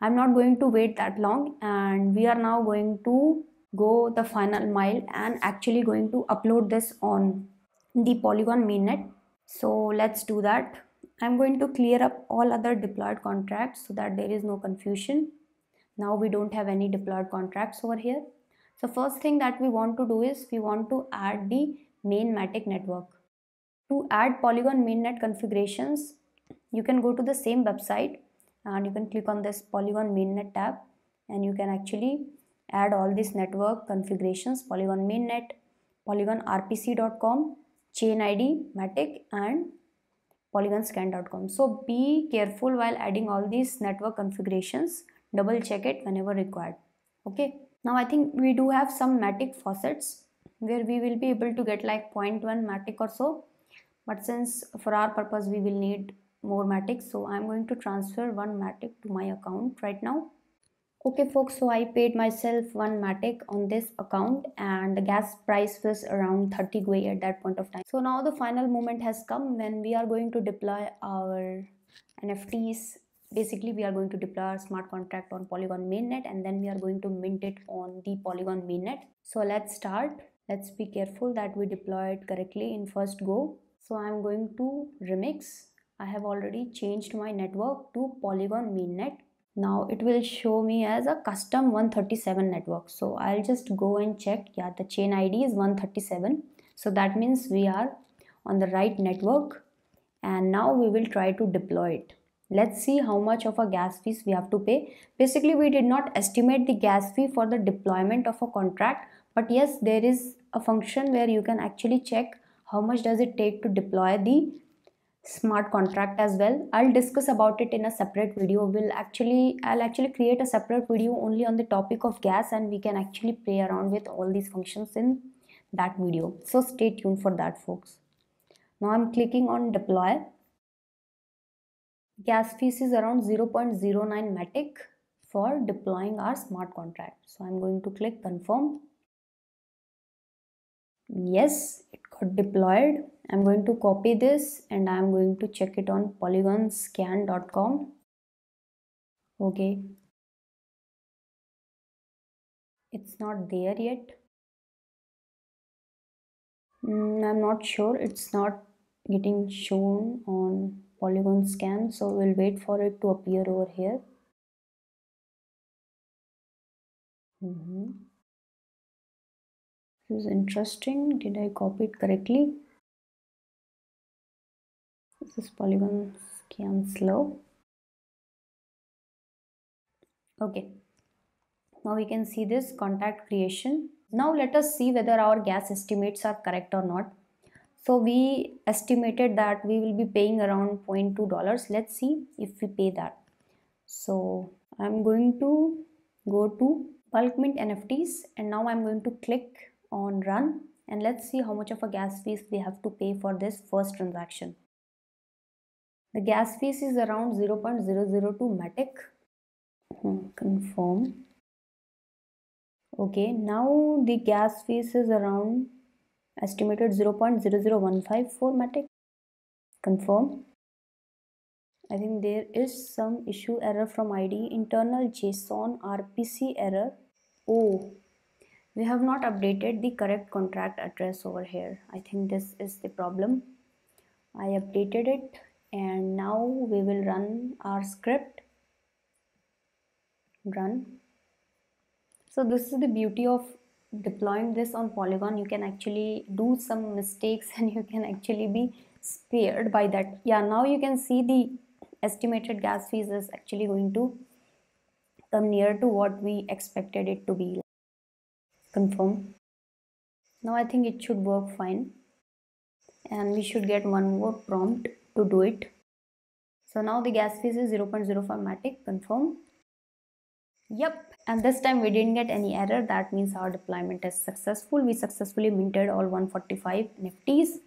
I'm not going to wait that long, and we are now going to go the final mile and actually going to upload this on the Polygon Mainnet. So let's do that. I'm going to clear up all other deployed contracts so that there is no confusion. Now we don't have any deployed contracts over here. So first thing that we want to do is we want to add the main Matic network. To add Polygon Mainnet configurations, you can go to the same website and you can click on this Polygon Mainnet tab, and you can actually add all these network configurations: Polygon Mainnet, polygon R P C dot com, chain I D, Matic, and polygon scan dot com. So be careful while adding all these network configurations. Double check it whenever required. Okay. Now I think we do have some Matic faucets where we will be able to get like zero point one Matic or so, but since for our purpose we will need more Matic, so I'm going to transfer one Matic to my account right now. Okay folks, so I paid myself one Matic on this account and the gas price was around thirty Gwei at that point of time. So now the final moment has come when we are going to deploy our N F Ts. Basically, we are going to deploy our smart contract on Polygon Mainnet, and then we are going to mint it on the Polygon Mainnet. So let's start. Let's be careful that we deploy it correctly in first go. So I'm going to Remix. I have already changed my network to Polygon Mainnet. Now it will show me as a custom one thirty-seven network. So I'll just go and check. Yeah, the chain I D is one thirty-seven. So that means we are on the right network. And now we will try to deploy it. Let's see how much of a gas fees we have to pay. Basically, we did not estimate the gas fee for the deployment of a contract, but yes, there is a function where you can actually check how much does it take to deploy the smart contract as well. I'll discuss about it in a separate video. We'll actually, I'll actually create a separate video only on the topic of gas, and we can actually play around with all these functions in that video. So stay tuned for that, folks. Now I'm clicking on deploy. Gas fees is around zero point zero nine Matic for deploying our smart contract. So I'm going to click confirm. Yes, it got deployed. I'm going to copy this and I'm going to check it on polygon scan dot com. Okay. It's not there yet. Mm, I'm not sure. It's not getting shown on Polygon Scan, so we'll wait for it to appear over here. Mm-hmm. This is interesting. Did I copy it correctly? This is Polygon Scan slow. Okay, now we can see this contact creation. Now let us see whether our gas estimates are correct or not. So we estimated that we will be paying around zero point two dollars. Let's see if we pay that. So I'm going to go to bulk mint N F Ts, and now I'm going to click on run, and let's see how much of a gas fees we have to pay for this first transaction. The gas fees is around zero point zero zero two Matic. Hmm, confirm. Okay, now the gas fees is around estimated zero point zero zero one five four Matic. Confirm. I think there is some issue error from I D. Internal JSON R P C error. Oh, we have not updated the correct contract address over here. I think this is the problem. I updated it, and now we will run our script. Run. So this is the beauty of deploying this on Polygon. You can actually do some mistakes and you can actually be spared by that. Yeah, now you can see the estimated gas fees is actually going to come near to what we expected it to be. Confirm. Now I think it should work fine, and we should get one more prompt to do it. So now the gas fees is zero point zero five Matic. Confirm. Yep, and this time we didn't get any error. That means our deployment is successful. We successfully minted all one forty-five N F Ts,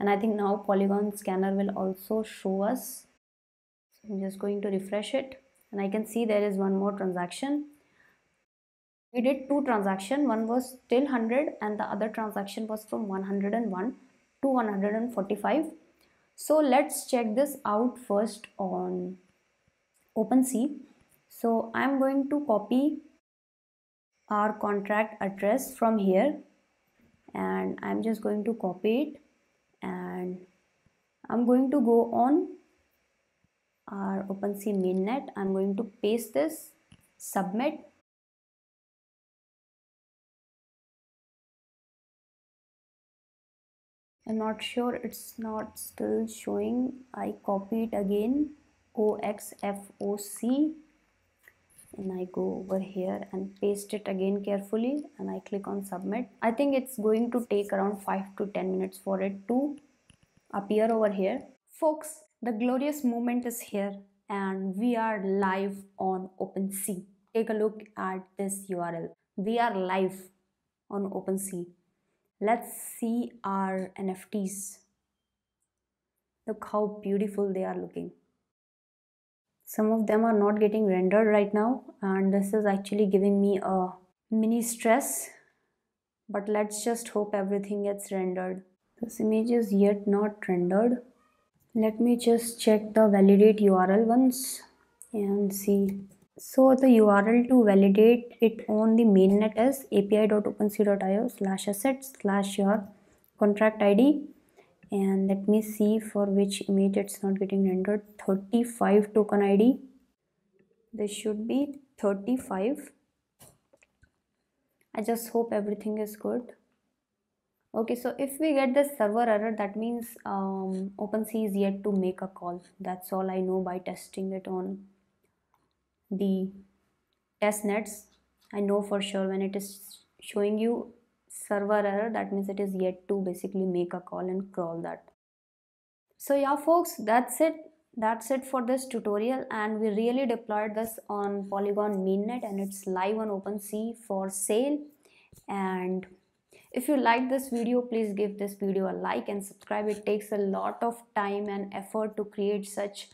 and I think now Polygon Scanner will also show us. So I'm just going to refresh it, and I can see there is one more transaction. we did two transactions. One was till one hundred and the other transaction was from one hundred one to one hundred forty-five. So let's check this out first on OpenSea. So I'm going to copy our contract address from here and I'm just going to copy it, and I'm going to go on our OpenSea mainnet. I'm going to paste this, submit. I'm not sure, it's not still showing. I copy it again, O X F O C, and I go over here and paste it again carefully and I click on submit. I think it's going to take around five to ten minutes for it to appear over here. Folks, the glorious moment is here and we are live on OpenSea. Take a look at this U R L. We are live on OpenSea. Let's see our N F Ts. Look how beautiful they are looking. Some of them are not getting rendered right now and this is actually giving me a mini stress, but let's just hope everything gets rendered. This image is yet not rendered. Let me just check the validate U R L once and see. So the U R L to validate it on the mainnet is api dot opensea dot io slash assets slash your contract I D, and let me see for which image it's not getting rendered. Thirty-five token I D. This should be thirty-five. I just hope everything is good. Okay, so if we get this server error, that means um, OpenSea is yet to make a call. That's all I know by testing it on the test nets. I know for sure when it is showing you server error, that means it is yet to basically make a call and crawl that. So yeah folks, that's it. That's it for this tutorial, and we really deployed this on Polygon Mainnet and it's live on OpenSea for sale. And if you like this video, please give this video a like and subscribe. It takes a lot of time and effort to create such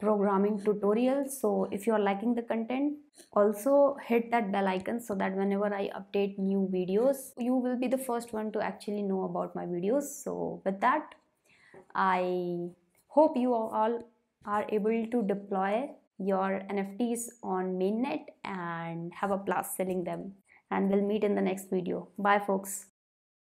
programming tutorials. So if you are liking the content, also hit that bell icon so that whenever I update new videos, you will be the first one to actually know about my videos. So with that, I hope you all are able to deploy your N F Ts on mainnet and have a blast selling them. And we'll meet in the next video. Bye folks.